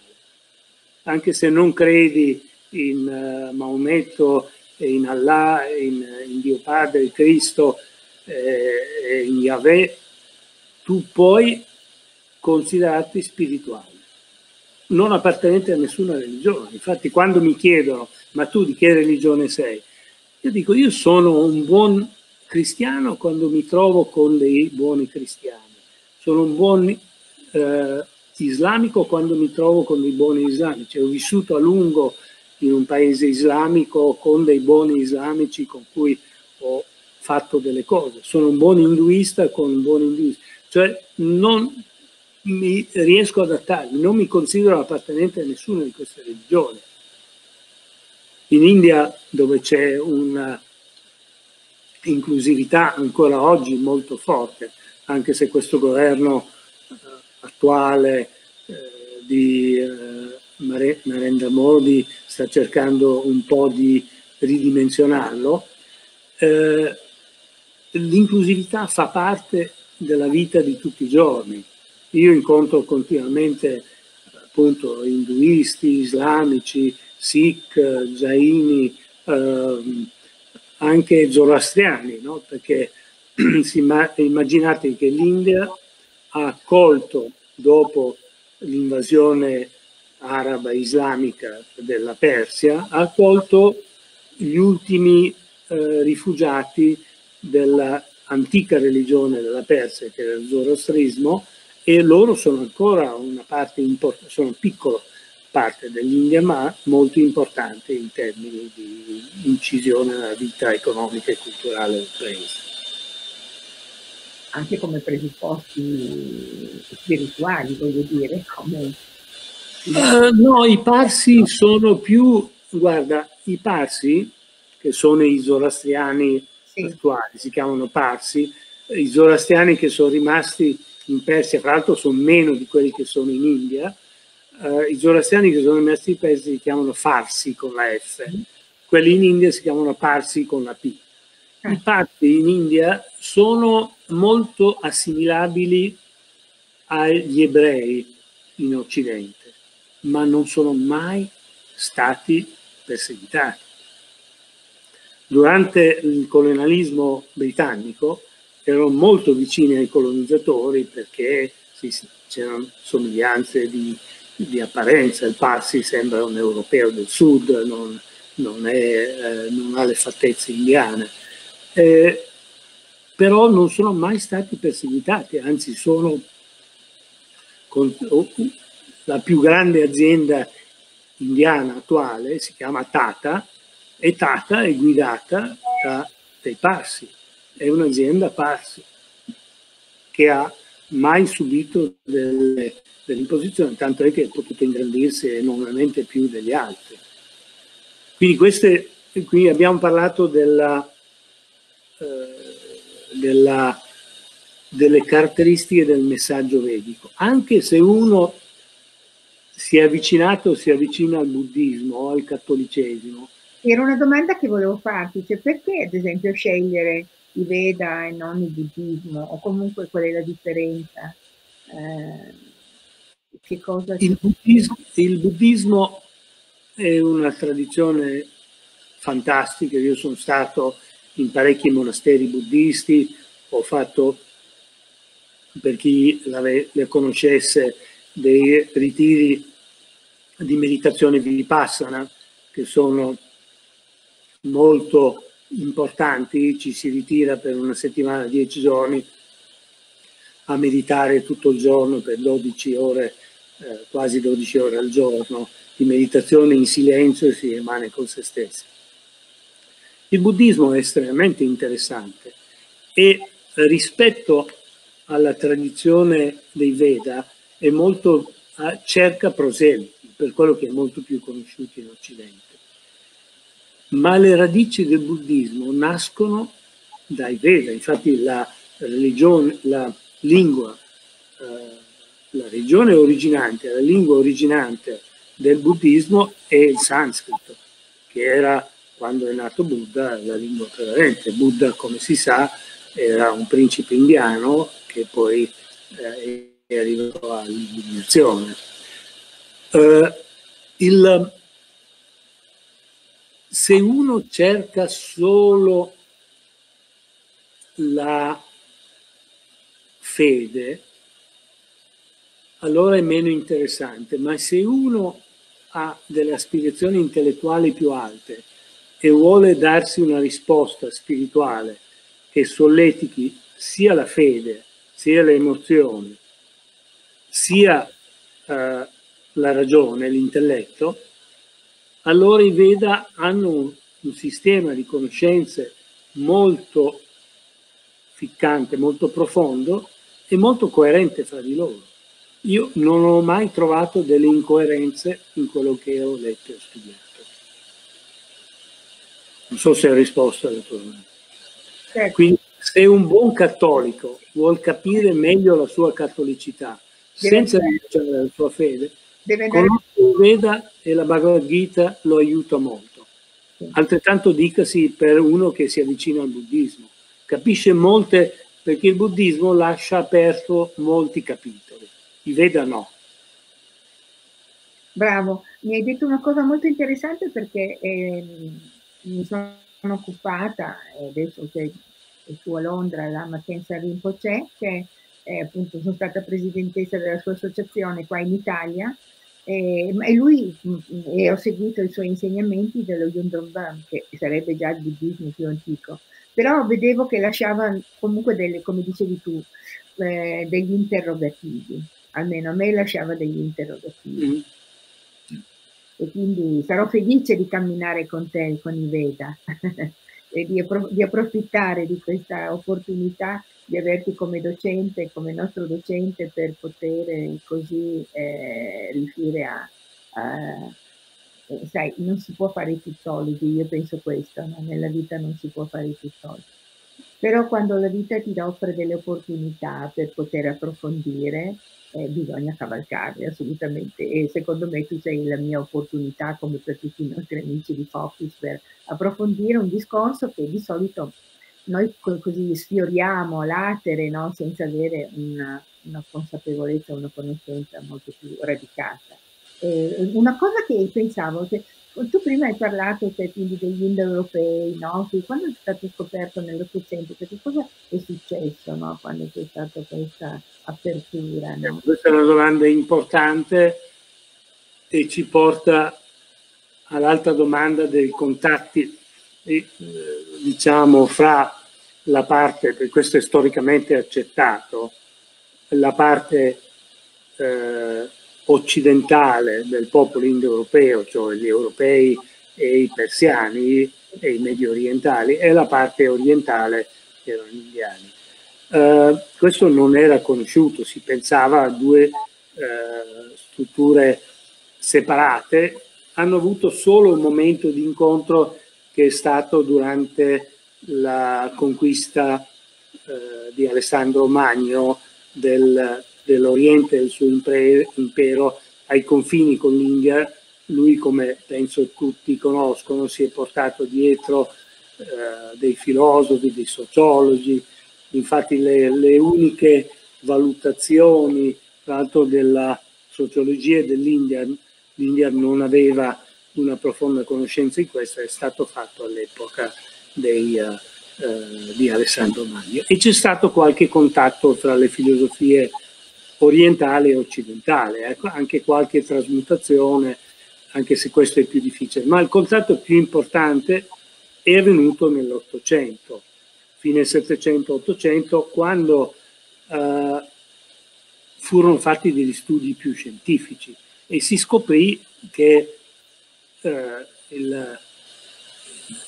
Anche se non credi in uh, Maometto, in Allah, in, in Dio Padre, Cristo, eh, Yahweh, tu puoi considerarti spirituale, non appartenente a nessuna religione. Infatti quando mi chiedono, ma tu di che religione sei? Io dico, io sono un buon cristiano quando mi trovo con dei buoni cristiani, sono un buon eh, islamico quando mi trovo con dei buoni islamici. Ho vissuto a lungo in un paese islamico con dei buoni islamici con cui ho fatto delle cose, sono un buon induista con un buon induista, cioè non mi riesco ad adattarmi, non mi considero appartenente a nessuna di queste religioni. In India, dove c'è una inclusività ancora oggi molto forte, anche se questo governo eh, attuale eh, di eh, Narendra Modi sta cercando un po' di ridimensionarlo, eh, l'inclusività fa parte della vita di tutti i giorni. Io incontro continuamente appunto induisti, islamici, sikh, jaini, ehm, anche zoroastriani, no? Perché immaginate che l'India ha accolto, dopo l'invasione araba islamica della Persia, ha accolto gli ultimi eh, rifugiati dell'antica religione della Persia, che era il zoroastrismo, e loro sono ancora una parte importante, sono una piccola parte dell'India, ma molto importante in termini di incisione nella vita economica e culturale del paese. Anche come presupposti spirituali, voglio dire, come... Uh, no, i Parsi sono più, guarda, i Parsi, che sono i zoroastriani sì. attuali, si chiamano Parsi, i zoroastriani che sono rimasti in Persia, fra l'altro sono meno di quelli che sono in India, uh, i zoroastriani che sono rimasti in Persia si chiamano Farsi con la F, quelli in India si chiamano Parsi con la P. I Parsi in India sono molto assimilabili agli ebrei in Occidente, ma non sono mai stati perseguitati. Durante il colonialismo britannico erano molto vicini ai colonizzatori perché c'erano somiglianze di, di apparenza, il Parsi sembra un europeo del sud, non, non, è, eh, non ha le fattezze indiane, eh, però non sono mai stati perseguitati, anzi sono... Con, oh, la più grande azienda indiana attuale si chiama Tata, e Tata è guidata da, dai Parsi, è un'azienda Parsi che ha mai subito delle, delle imposizioni, tanto è che è potuto ingrandirsi enormemente più degli altri. Quindi queste, qui abbiamo parlato della, eh, della, delle caratteristiche del messaggio vedico, anche se uno si è avvicinato, si avvicina al buddismo, al cattolicesimo. Era una domanda che volevo farti, cioè perché ad esempio scegliere i Veda e non il buddismo, o comunque qual è la differenza? Eh, che cosa il, buddismo, il buddismo è una tradizione fantastica, io sono stato in parecchi monasteri buddisti, ho fatto, per chi la, le conoscesse, dei ritiri di meditazione vipassana che sono molto importanti, ci si ritira per una settimana, dieci giorni a meditare tutto il giorno per dodici ore, eh, quasi dodici ore al giorno di meditazione in silenzio, e si rimane con se stessi. Il buddismo è estremamente interessante e rispetto alla tradizione dei Veda è molto, cerca proseliti, per quello che è molto più conosciuto in Occidente. Ma le radici del buddismo nascono dai Veda, infatti la religione, la lingua, eh, la religione originante, la lingua originante del buddismo è il sanscrito, che era, quando è nato Buddha, la lingua prevalente. Buddha, come si sa, era un principe indiano che poi eh, è arrivato all'illuminazione. Uh, il, se uno cerca solo la fede, allora è meno interessante, ma se uno ha delle aspirazioni intellettuali più alte e vuole darsi una risposta spirituale che solletichi sia la fede, sia le emozioni, sia eh, la ragione, l'intelletto, allora i Veda hanno un, un sistema di conoscenze molto ficcante, molto profondo e molto coerente fra di loro. Io non ho mai trovato delle incoerenze in quello che ho letto e studiato. Non so se ho risposto alla tua domanda. Certo. Quindi se un buon cattolico vuol capire meglio la sua cattolicità, deve senza rinunciare alla sua fede, deve conoscere Veda e la Bhagavad Gita lo aiuta molto. Altrettanto dicasi per uno che si avvicina al buddismo. Capisce molte, perché il buddismo lascia aperto molti capitoli. I Veda no. Bravo, mi hai detto una cosa molto interessante perché eh, mi sono occupata, adesso c'è su a Londra la Mackenzie Rinpoche, che eh, appunto sono stata presidentessa della sua associazione qua in Italia, eh, e lui eh, ho seguito i suoi insegnamenti dello Yundrobam, che sarebbe già il buddismo più antico, però vedevo che lasciava comunque delle, come dicevi tu, eh, degli interrogativi. Almeno a me lasciava degli interrogativi. Mm. E quindi sarò felice di camminare con te, con i Veda, e di, appro di approfittare di questa opportunità di averti come docente, come nostro docente, per poter così eh, riuscire a, a... Sai, non si può fare i tuttologi, io penso questo, no? Nella vita non si può fare i tuttologi. Però quando la vita ti offre delle opportunità per poter approfondire, Eh, bisogna cavalcarle assolutamente, e secondo me tu sei la mia opportunità, come per tutti i nostri amici di Focus, per approfondire un discorso che di solito noi così sfioriamo a latere, no? Senza avere una, una consapevolezza, una conoscenza molto più radicata. Eh, una cosa che pensavo, che tu prima hai parlato, cioè, quindi degli indoeuropei, no? Quando è stato scoperto nell'Ottocento, che cosa è successo, no? Quando c'è stata questa apertura, no? Questa è una domanda importante e ci porta all'altra domanda dei contatti, diciamo, fra la parte, per questo è storicamente accettato, la parte eh, occidentale del popolo indoeuropeo, cioè gli europei e i persiani e i medio orientali, e la parte orientale che erano gli indiani. Uh, questo non era conosciuto, si pensava a due uh, strutture separate, hanno avuto solo un momento di incontro che è stato durante la conquista uh, di Alessandro Magno del dell'Oriente e del suo impero ai confini con l'India. Lui, come penso tutti conoscono, si è portato dietro eh, dei filosofi, dei sociologi. Infatti le, le uniche valutazioni, tra l'altro, della sociologia dell'India, l'India non aveva una profonda conoscenza di questo, è stato fatto all'epoca dei eh, di Alessandro Magno, e c'è stato qualche contatto tra le filosofie orientale e occidentale, eh? Anche qualche trasmutazione, anche se questo è più difficile. Ma il contatto più importante è avvenuto nell'Ottocento, fine Settecento-Ottocento, quando eh, furono fatti degli studi più scientifici e si scoprì che eh,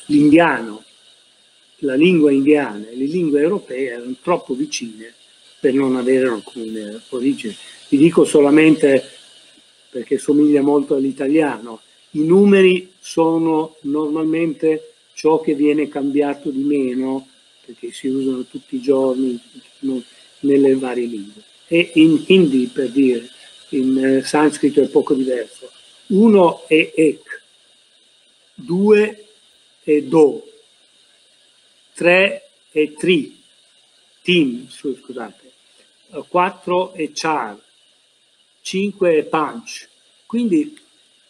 l'indiano, la lingua indiana e le lingue europee erano troppo vicine per non avere alcune origini. Vi dico solamente, perché somiglia molto all'italiano, i numeri sono normalmente ciò che viene cambiato di meno, perché si usano tutti i giorni nelle varie lingue. E in hindi, per dire, in sanscrito è poco diverso. Uno è ek, due è do, tre è tri, tim, scusate, quattro è char, cinque è punch. Quindi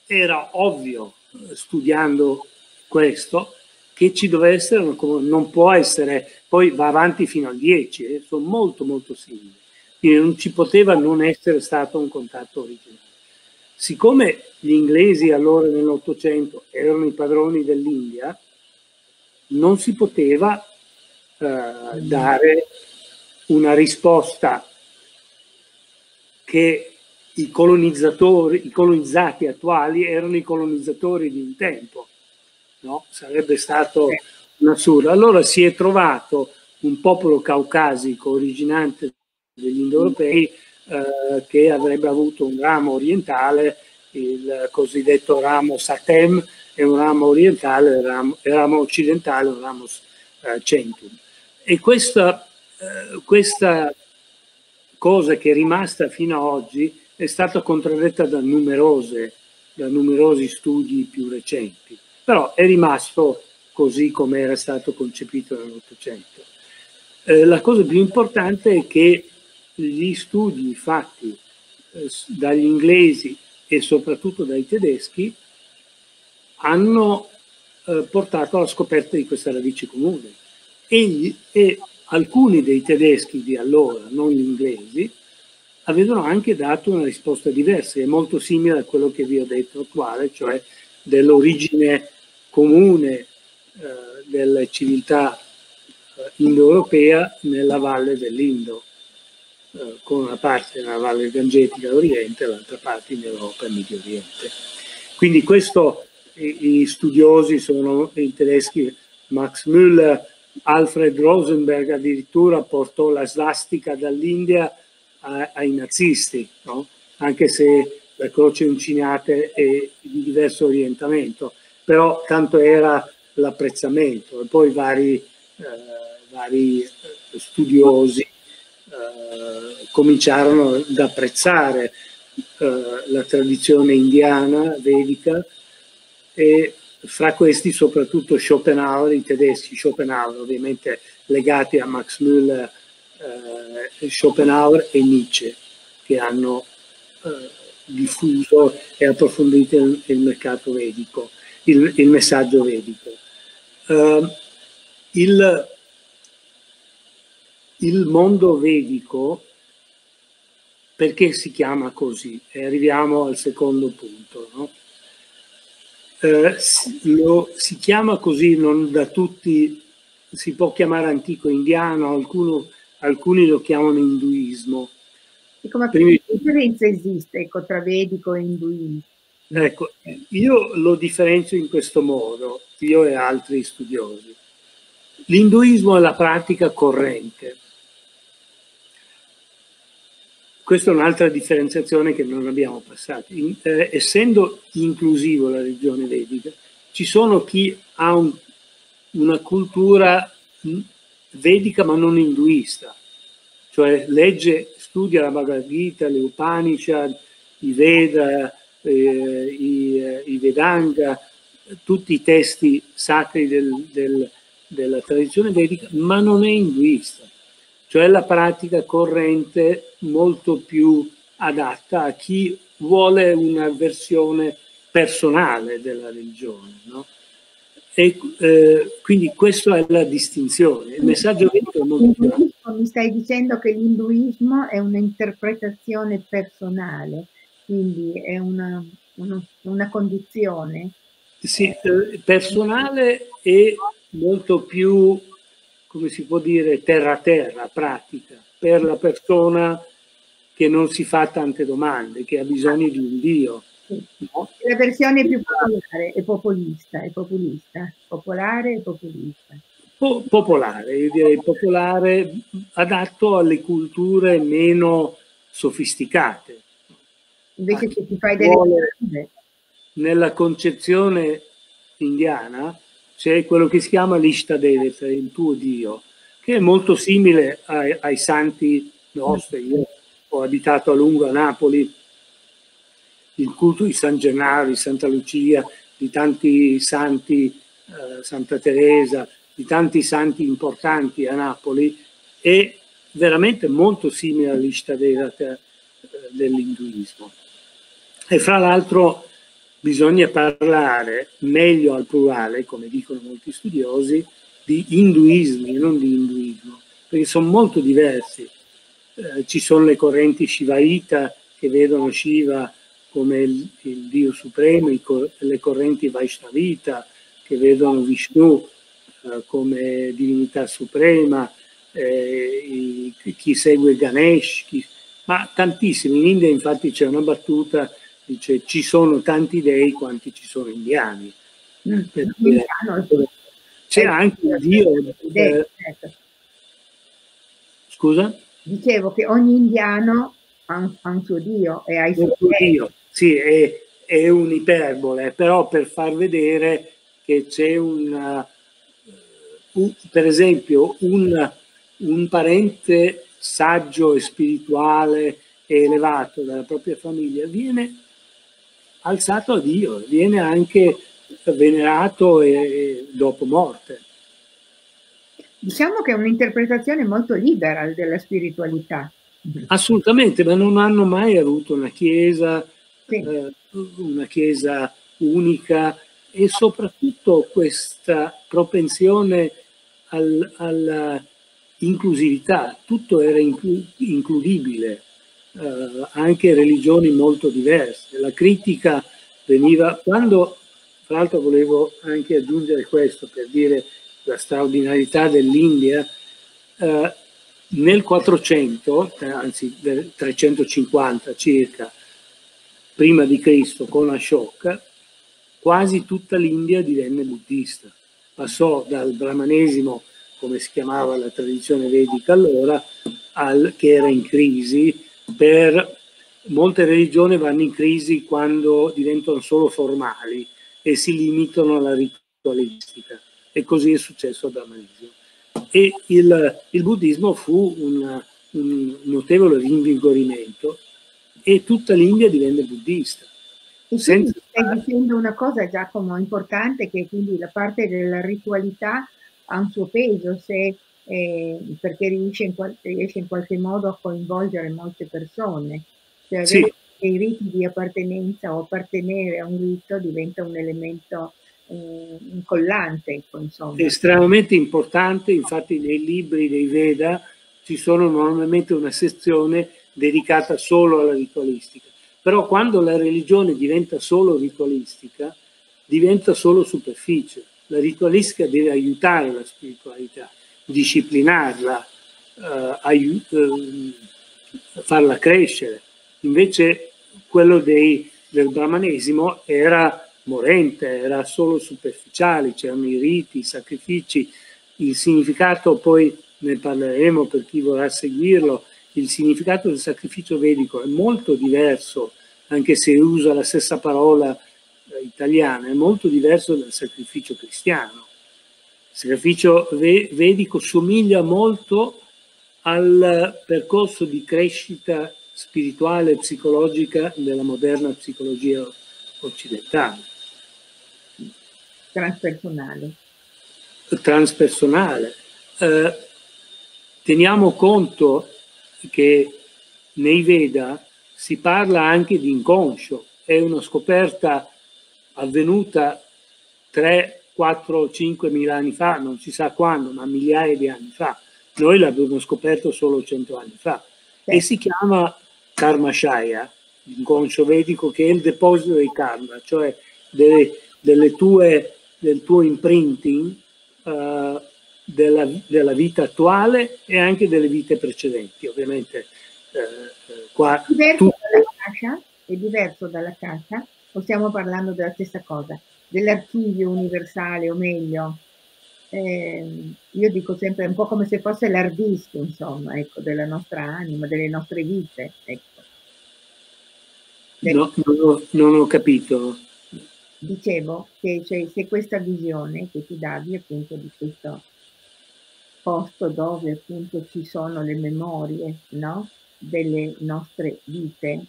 era ovvio, studiando questo, che che ci doveva essere, non può essere, poi va avanti fino al dieci, eh, sono molto molto simili, quindi non ci poteva non essere stato un contatto originale. Siccome gli inglesi allora nell'Ottocento erano i padroni dell'India, non si poteva eh, dare una risposta che i colonizzatori, i colonizzati attuali erano i colonizzatori di un tempo, no? Sarebbe stato un assurdo. Allora si è trovato un popolo caucasico originante degli indoeuropei eh, che avrebbe avuto un ramo orientale, il cosiddetto ramo Satem, e un ramo orientale, il ramo, il ramo occidentale, un ramo eh, Centum. E questa, eh, questa cosa che è rimasta fino ad oggi è stata contraddetta da, numerose, da numerosi studi più recenti, però è rimasto così come era stato concepito nell'Ottocento. Eh, la cosa più importante è che gli studi fatti eh, dagli inglesi e soprattutto dai tedeschi hanno eh, portato alla scoperta di questa radice comune. Egli, e alcuni dei tedeschi di allora, non gli inglesi, avevano anche dato una risposta diversa, che è molto simile a quello che vi ho detto attuale, cioè dell'origine comune eh, della civiltà eh, indoeuropea nella valle dell'Indo, eh, con una parte nella valle gangetica d'Oriente e l'altra parte in Europa e Medio Oriente. Quindi questo i, i studiosi sono i tedeschi, Max Müller, Alfred Rosenberg addirittura portò la svastica dall'India ai nazisti, no? Anche se la croce uncinata è di diverso orientamento, però tanto era l'apprezzamento. E poi vari, eh, vari studiosi eh, cominciarono ad apprezzare eh, la tradizione indiana, vedica, e fra questi soprattutto Schopenhauer, i tedeschi, Schopenhauer ovviamente legati a Max Müller, Uh, Schopenhauer e Nietzsche, che hanno uh, diffuso e approfondito il, il mercato vedico, il, il messaggio vedico. Uh, il, il mondo vedico, perché si chiama così? E arriviamo al secondo punto, no? Uh, si, lo, si chiama così, non da tutti, si può chiamare antico indiano, alcuno alcuni lo chiamano induismo. E come Prima... differenza esiste, ecco, tra vedico e induismo? Ecco, io lo differenzio in questo modo, io e altri studiosi. L'induismo è la pratica corrente. Questa è un'altra differenziazione che non abbiamo passato. In, eh, essendo inclusivo la religione vedica, ci sono chi ha un, una cultura... Mh, vedica ma non induista, cioè legge, studia la Bhagavad Gita, le Upanishad, i Veda, eh, i, i Vedanga, tutti i testi sacri del, del, della tradizione vedica, ma non è induista, cioè la pratica corrente molto più adatta a chi vuole una versione personale della religione, no? E, eh, quindi questa è la distinzione. Il messaggio vedico è molto più... Mi stai dicendo che l'induismo è un'interpretazione personale, quindi è una, una, una condizione. Sì, eh, personale e molto più, come si può dire, terra-terra, pratica, per la persona che non si fa tante domande, che ha bisogno di un Dio. No. La versione più popolare è populista, è populista, popolare e populista. Po popolare, io direi popolare, adatto alle culture meno sofisticate. Invece che ti fai delle domande. Nella concezione indiana c'è quello che si chiama l'Ishtadevata, il tuo Dio, che è molto simile ai, ai santi nostri. Io ho abitato a lungo a Napoli. Il culto di San Gennaro, di Santa Lucia, di tanti santi, eh, Santa Teresa, di tanti santi importanti a Napoli, è veramente molto simile all'Ishtadevata eh, dell'induismo. E fra l'altro bisogna parlare meglio al plurale, come dicono molti studiosi, di induismi e non di induismo, perché sono molto diversi. Eh, ci sono le correnti shivaita che vedono Shiva come il, il Dio Supremo, i, le correnti vaishnavita che vedono Vishnu eh, come divinità suprema, eh, i, chi segue Ganesh, chi, ma tantissimi. In India infatti c'è una battuta, dice ci sono tanti dei quanti ci sono indiani. Mm. C'è anche un Dio... Eh, scusa? Dicevo che ogni indiano ha un, ha un suo Dio e ha il suo Dio. Sì, è, è un'iperbole, però per far vedere che c'è un, un... Per esempio, un, un parente saggio e spirituale e elevato dalla propria famiglia viene alzato a Dio, viene anche venerato e, e dopo morte. Diciamo che è un'interpretazione molto libera della spiritualità. Assolutamente, ma non hanno mai avuto una chiesa, sì. eh, una chiesa unica, e soprattutto questa propensione al, all'inclusività. Tutto era inclu- includibile, eh, anche religioni molto diverse. La critica veniva... quando, tra l'altro volevo anche aggiungere questo per dire... la straordinarietà dell'India, eh, nel quattrocento, anzi nel trecentocinquanta circa, prima di Cristo, con Ashok, quasi tutta l'India divenne buddista. Passò dal Brahmanesimo, come si chiamava la tradizione vedica allora, al, che era in crisi. Per molte religioni vanno in crisi quando diventano solo formali e si limitano alla ritualistica. E così è successo a Brahmanesimo. E il, il buddismo fu una, un notevole rinvigorimento e tutta l'India divenne buddista. E senza... stai dicendo una cosa, Giacomo, importante, che quindi la parte della ritualità ha un suo peso, se, eh, perché riesce in, riesce in qualche modo a coinvolgere molte persone. Cioè, sì. I riti di appartenenza o appartenere a un rito diventa un elemento... un collante, insomma. Estremamente importante. Infatti nei libri dei Veda ci sono normalmente una sezione dedicata solo alla ritualistica, però quando la religione diventa solo ritualistica diventa solo superficie. La ritualistica deve aiutare la spiritualità, disciplinarla, eh, aiut eh, farla crescere. Invece quello dei, del Brahmanesimo era morente, era solo superficiale, c'erano i riti, i sacrifici, il significato, poi ne parleremo per chi vorrà seguirlo, il significato del sacrificio vedico è molto diverso, anche se usa la stessa parola eh, italiana, è molto diverso dal sacrificio cristiano. Il sacrificio ve vedico somiglia molto al percorso di crescita spirituale e psicologica della moderna psicologia occidentale. Transpersonale. Transpersonale. Eh, teniamo conto che nei Veda si parla anche di inconscio, è una scoperta avvenuta tre, quattro, cinque mila anni fa, non si sa quando, ma migliaia di anni fa. Noi l'abbiamo scoperto solo cento anni fa. Eh. E si chiama Karmashaya, l'inconscio vedico, che è il deposito dei karma, cioè dei, delle tue... del tuo imprinting uh, della, della vita attuale e anche delle vite precedenti, ovviamente. Eh, qua, è, diverso tu... dalla kasha, è diverso dalla kasha, o stiamo parlando della stessa cosa, dell'archivio universale, o meglio, eh, io dico sempre, è un po' come se fosse l'hard disk, insomma, ecco, della nostra anima, delle nostre vite. Ecco. No, non ho, non ho capito. Dicevo che c'è cioè, questa visione che ti davi appunto di questo posto dove appunto ci sono le memorie, no? Delle nostre vite,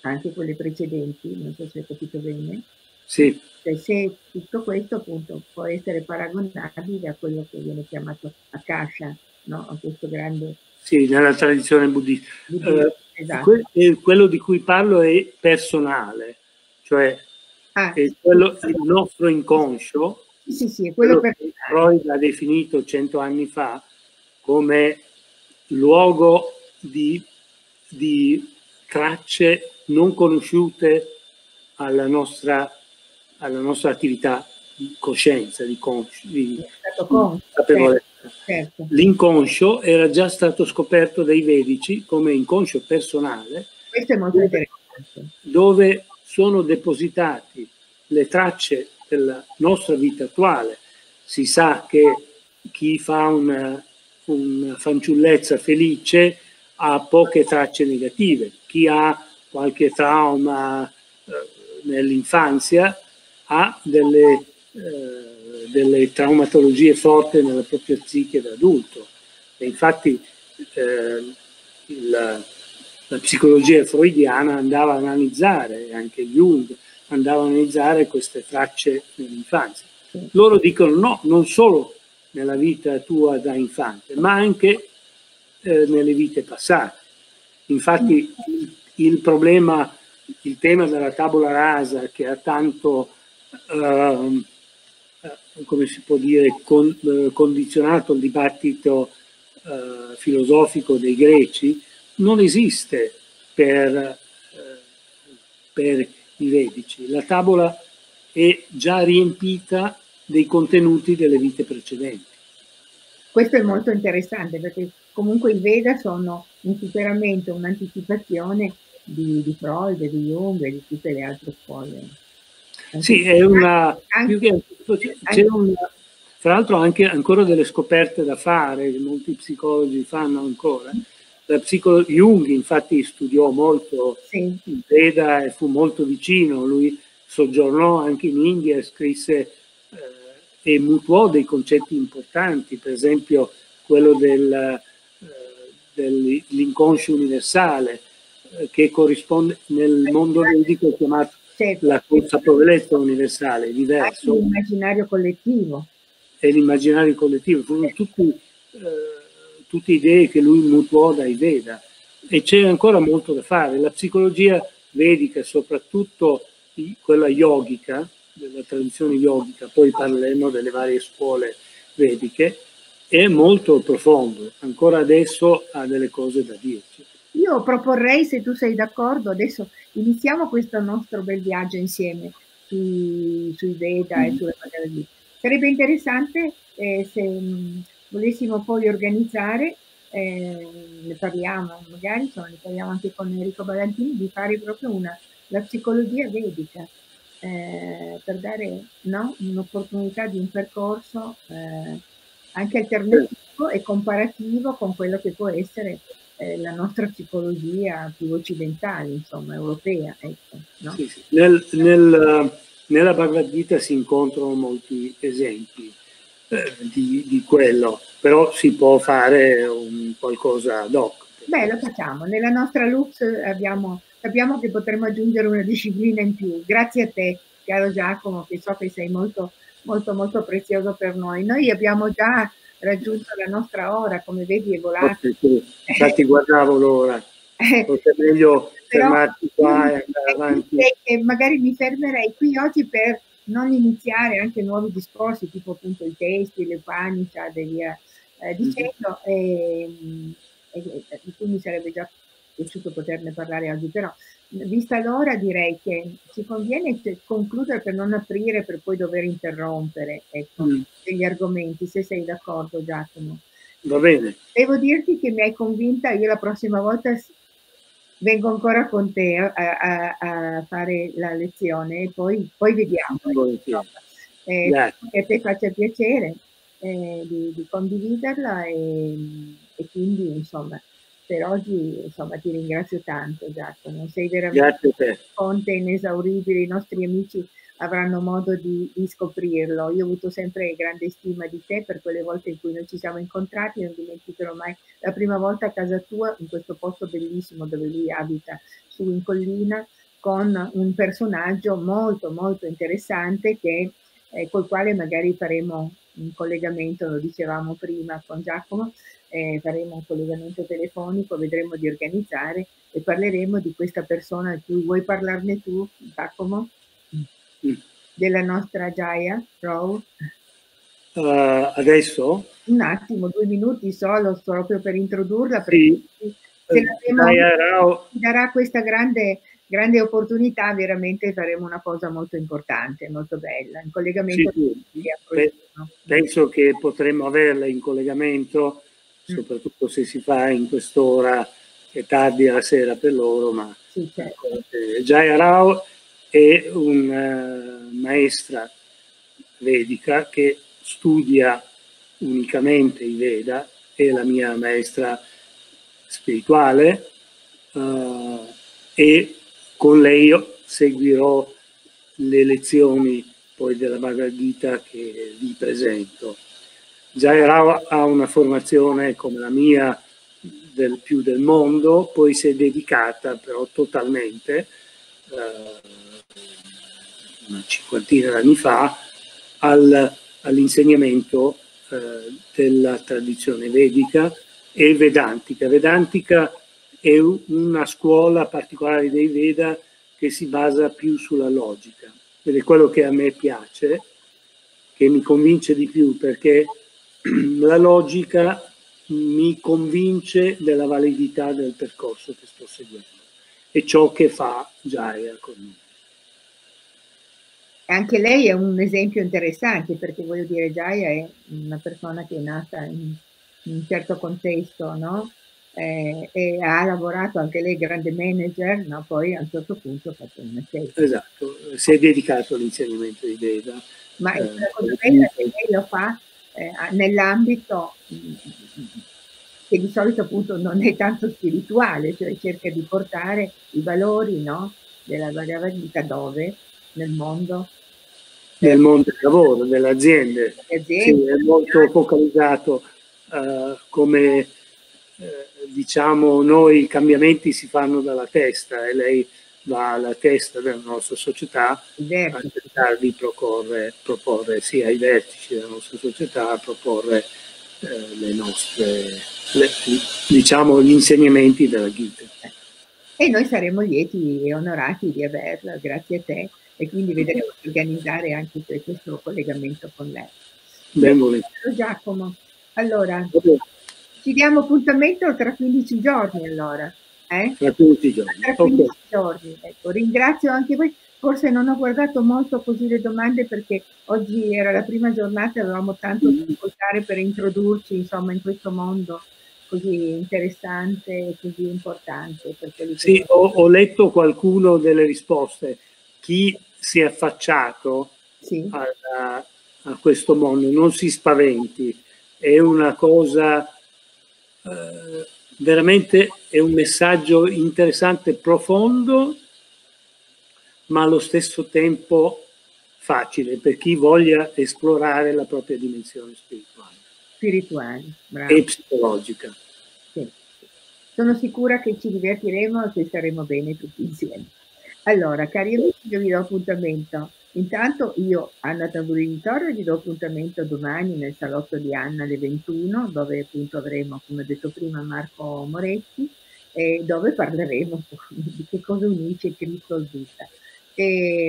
anche quelle precedenti, non so se hai capito bene. Sì. Cioè, se tutto questo appunto può essere paragonabile a quello che viene chiamato akasha, no? A questo grande... Sì, nella tradizione buddista. buddista. Eh, esatto. Que- quello di cui parlo è personale, cioè ah, è quello, il nostro inconscio, sì, sì, è quello, quello per... che Freud ha definito cento anni fa come luogo di, di tracce non conosciute alla nostra, alla nostra attività di coscienza, di, consci, di, di sapevolezza. Certo. L'inconscio era già stato scoperto dai Vedici come inconscio personale. Questo è molto interessante. Dove sono depositati le tracce della nostra vita attuale. Si sa che chi fa una, una fanciullezza felice ha poche tracce negative, chi ha qualche trauma eh, nell'infanzia ha delle... Eh, delle traumatologie forti nella propria psiche da adulto. E infatti eh, il, la psicologia freudiana andava a analizzare, anche Jung andava a analizzare queste tracce nell'infanzia. Loro dicono no, non solo nella vita tua da infante, ma anche eh, nelle vite passate. Infatti il, il problema, il tema della tabula rasa che ha tanto... Eh, come si può dire, con, eh, condizionato il dibattito eh, filosofico dei greci, non esiste per, eh, per i Vedici. La tavola è già riempita dei contenuti delle vite precedenti. Questo è molto interessante, perché comunque i Veda sono un superamento, un'anticipazione di, di Freud, di Jung e di tutte le altre scuole. Sì, è una... Più che, c'è un, fra l'altro anche ancora delle scoperte da fare, che molti psicologi fanno ancora. La psicolo, Jung infatti studiò molto il sì. Veda e fu molto vicino, lui soggiornò anche in India, scrisse eh, e mutuò dei concetti importanti, per esempio quello del, eh, dell'inconscio universale, eh, che corrisponde nel mondo vedico chiamato certo. La consapevolezza universale è diversa. È l'immaginario collettivo. È l'immaginario collettivo. Furono certo. tutti, eh, tutte idee che lui mutuò dai Veda. E c'è ancora molto da fare. La psicologia vedica, soprattutto quella yogica, della tradizione yogica, poi parleremo delle varie scuole vediche, è molto profonda. Ancora adesso ha delle cose da dirci. Io proporrei, se tu sei d'accordo, adesso iniziamo questo nostro bel viaggio insieme sui, sui Veda mm. e sulle materie. Sarebbe interessante eh, se mh, volessimo poi organizzare, eh, ne parliamo magari, insomma, ne parliamo anche con Enrico Balantini, di fare proprio una, la psicologia vedica, eh, per dare no, un'opportunità di un percorso eh, anche alternativo e comparativo con quello che può essere la nostra psicologia più occidentale, insomma, europea. Ecco, no? Sì, sì. Nel, nel, nella Bhagavad Gita si incontrano molti esempi eh, di, di quello, però si può fare un qualcosa ad hoc. Beh, lo facciamo. Nella nostra Lux abbiamo, sappiamo che potremo aggiungere una disciplina in più. Grazie a te, caro Giacomo, che so che sei molto, molto, molto prezioso per noi. Noi abbiamo già raggiunto la nostra ora, come vedi è volata. Sì, sì. Infatti guardavo l'ora, forse è meglio però, fermarti qua e andare avanti. E magari mi fermerei qui oggi per non iniziare anche nuovi discorsi, tipo appunto i testi, le Upanishad e via eh, dicendo, mm-hmm. e, e, e, di cui mi sarebbe già piaciuto poterne parlare oggi, però vista l'ora direi che ci conviene concludere per non aprire, per poi dover interrompere ecco, mm. degli argomenti, se sei d'accordo Giacomo. Va bene. Devo dirti che mi hai convinta, io la prossima volta vengo ancora con te a, a, a fare la lezione e poi, poi vediamo. Eh, che a te faccia piacere eh, di, di condividerla e, e quindi insomma... Per oggi insomma ti ringrazio tanto Giacomo, sei veramente un fonte inesauribile, i nostri amici avranno modo di, di scoprirlo. Io ho avuto sempre grande stima di te per quelle volte in cui noi ci siamo incontrati, non dimenticherò mai la prima volta a casa tua, in questo posto bellissimo dove lui abita, su in collina, con un personaggio molto molto interessante che, eh, col quale magari faremo un collegamento, lo dicevamo prima con Giacomo. Eh, faremo un collegamento telefonico, vedremo di organizzare e parleremo di questa persona di cui vuoi parlarne tu, Giacomo? della nostra Jaya Rao? Uh, adesso? Un attimo, due minuti solo, proprio per introdurla, perché sì. Se la Rao ci darà questa grande, grande opportunità, veramente faremo una cosa molto importante, molto bella, in collegamento. Sì, sì. Beh, penso che potremmo averla in collegamento, mm. soprattutto se si fa in quest'ora, che è tardi alla sera per loro, ma sì, certo. eh, Jaya Rao è una maestra vedica che studia unicamente i Veda, è la mia maestra spirituale, eh, e con lei seguirò le lezioni poi della Bhagavad Gita che vi presento. Jaya Rao ha una formazione come la mia del più del mondo, poi si è dedicata però totalmente, eh, una cinquantina di anni fa, al all'insegnamento eh, della tradizione vedica e vedantica. Vedantica è una scuola particolare dei Veda che si basa più sulla logica, ed è quello che a me piace, che mi convince di più, perché la logica mi convince della validità del percorso che sto seguendo, e ciò che fa Jaya con me. Anche lei è un esempio interessante, perché voglio dire, Jaya è una persona che è nata in, in un certo contesto, no? Eh, e ha lavorato anche lei grande manager, no? Poi a un certo punto ha fatto un mestiere. Esatto, si è dedicato all'insegnamento di Veda. Ma eh, la cosa bella è che lei lo fa eh, nell'ambito che di solito appunto non è tanto spirituale, cioè cerca di portare i valori, no? Della Bhagavad Gita dove? Nel mondo? Nel mondo del lavoro, delle aziende. Sì, è molto focalizzato, uh, come uh, diciamo noi i cambiamenti si fanno dalla testa, e lei va alla testa della nostra società a cercare di proporre, proporre sì, ai vertici della nostra società, a proporre uh, le nostre, le, diciamo, gli insegnamenti della Gita. E noi saremo lieti e onorati di averla, grazie a te. E quindi vedremo di organizzare anche questo collegamento con lei. Ben volentieri. Giacomo, allora, ci diamo appuntamento tra quindici giorni, allora. Eh? Tra quindici giorni. Tra quindici okay. giorni, ecco. Ringrazio anche voi, forse non ho guardato molto così le domande, perché oggi era la prima giornata e avevamo tanto da ascoltare per introdurci, insomma, in questo mondo così interessante e così importante. Sì, ho, ho letto qualcuno delle risposte. Chi si è affacciato sì. a, a questo mondo non si spaventi, è una cosa eh, veramente, è un messaggio interessante, profondo, ma allo stesso tempo facile per chi voglia esplorare la propria dimensione spirituale, spirituale bravo. E psicologica. Sì. Sono sicura che ci divertiremo e che staremo bene tutti insieme. Allora, cari amici, io vi do appuntamento. Intanto io, Anna Tamburini Vittorio, vi do appuntamento domani nel Salotto di Anna alle ventuno, dove appunto avremo, come ho detto prima, Marco Moretti, eh, dove parleremo di che cosa unisce Cristo e Buddha. E,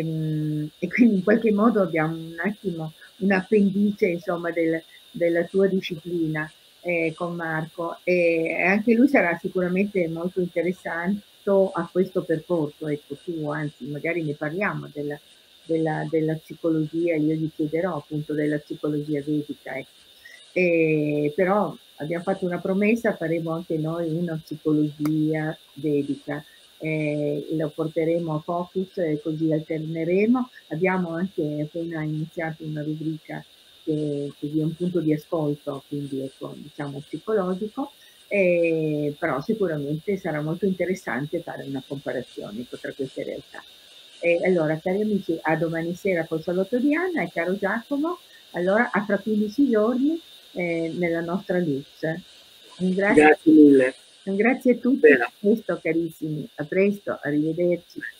e quindi in qualche modo abbiamo un attimo un appendice, insomma, del, della tua disciplina eh, con Marco, e anche lui sarà sicuramente molto interessante a questo percorso, ecco, tu, anzi magari ne parliamo della, della, della psicologia, io gli chiederò appunto della psicologia vedica, ecco. E, però abbiamo fatto una promessa, faremo anche noi una psicologia vedica, eh, lo porteremo a Focus e così alterneremo, abbiamo anche appena iniziato una rubrica che, che è un punto di ascolto, quindi ecco, diciamo psicologico. Eh, però sicuramente sarà molto interessante fare una comparazione tra queste realtà. Eh, allora, cari amici, a domani sera col Salotto di Anna, e caro Giacomo, allora a tra quindici giorni eh, nella nostra Lux. Un grazie, grazie mille. Un grazie a tutti. Bene. A presto, carissimi, a presto, arrivederci.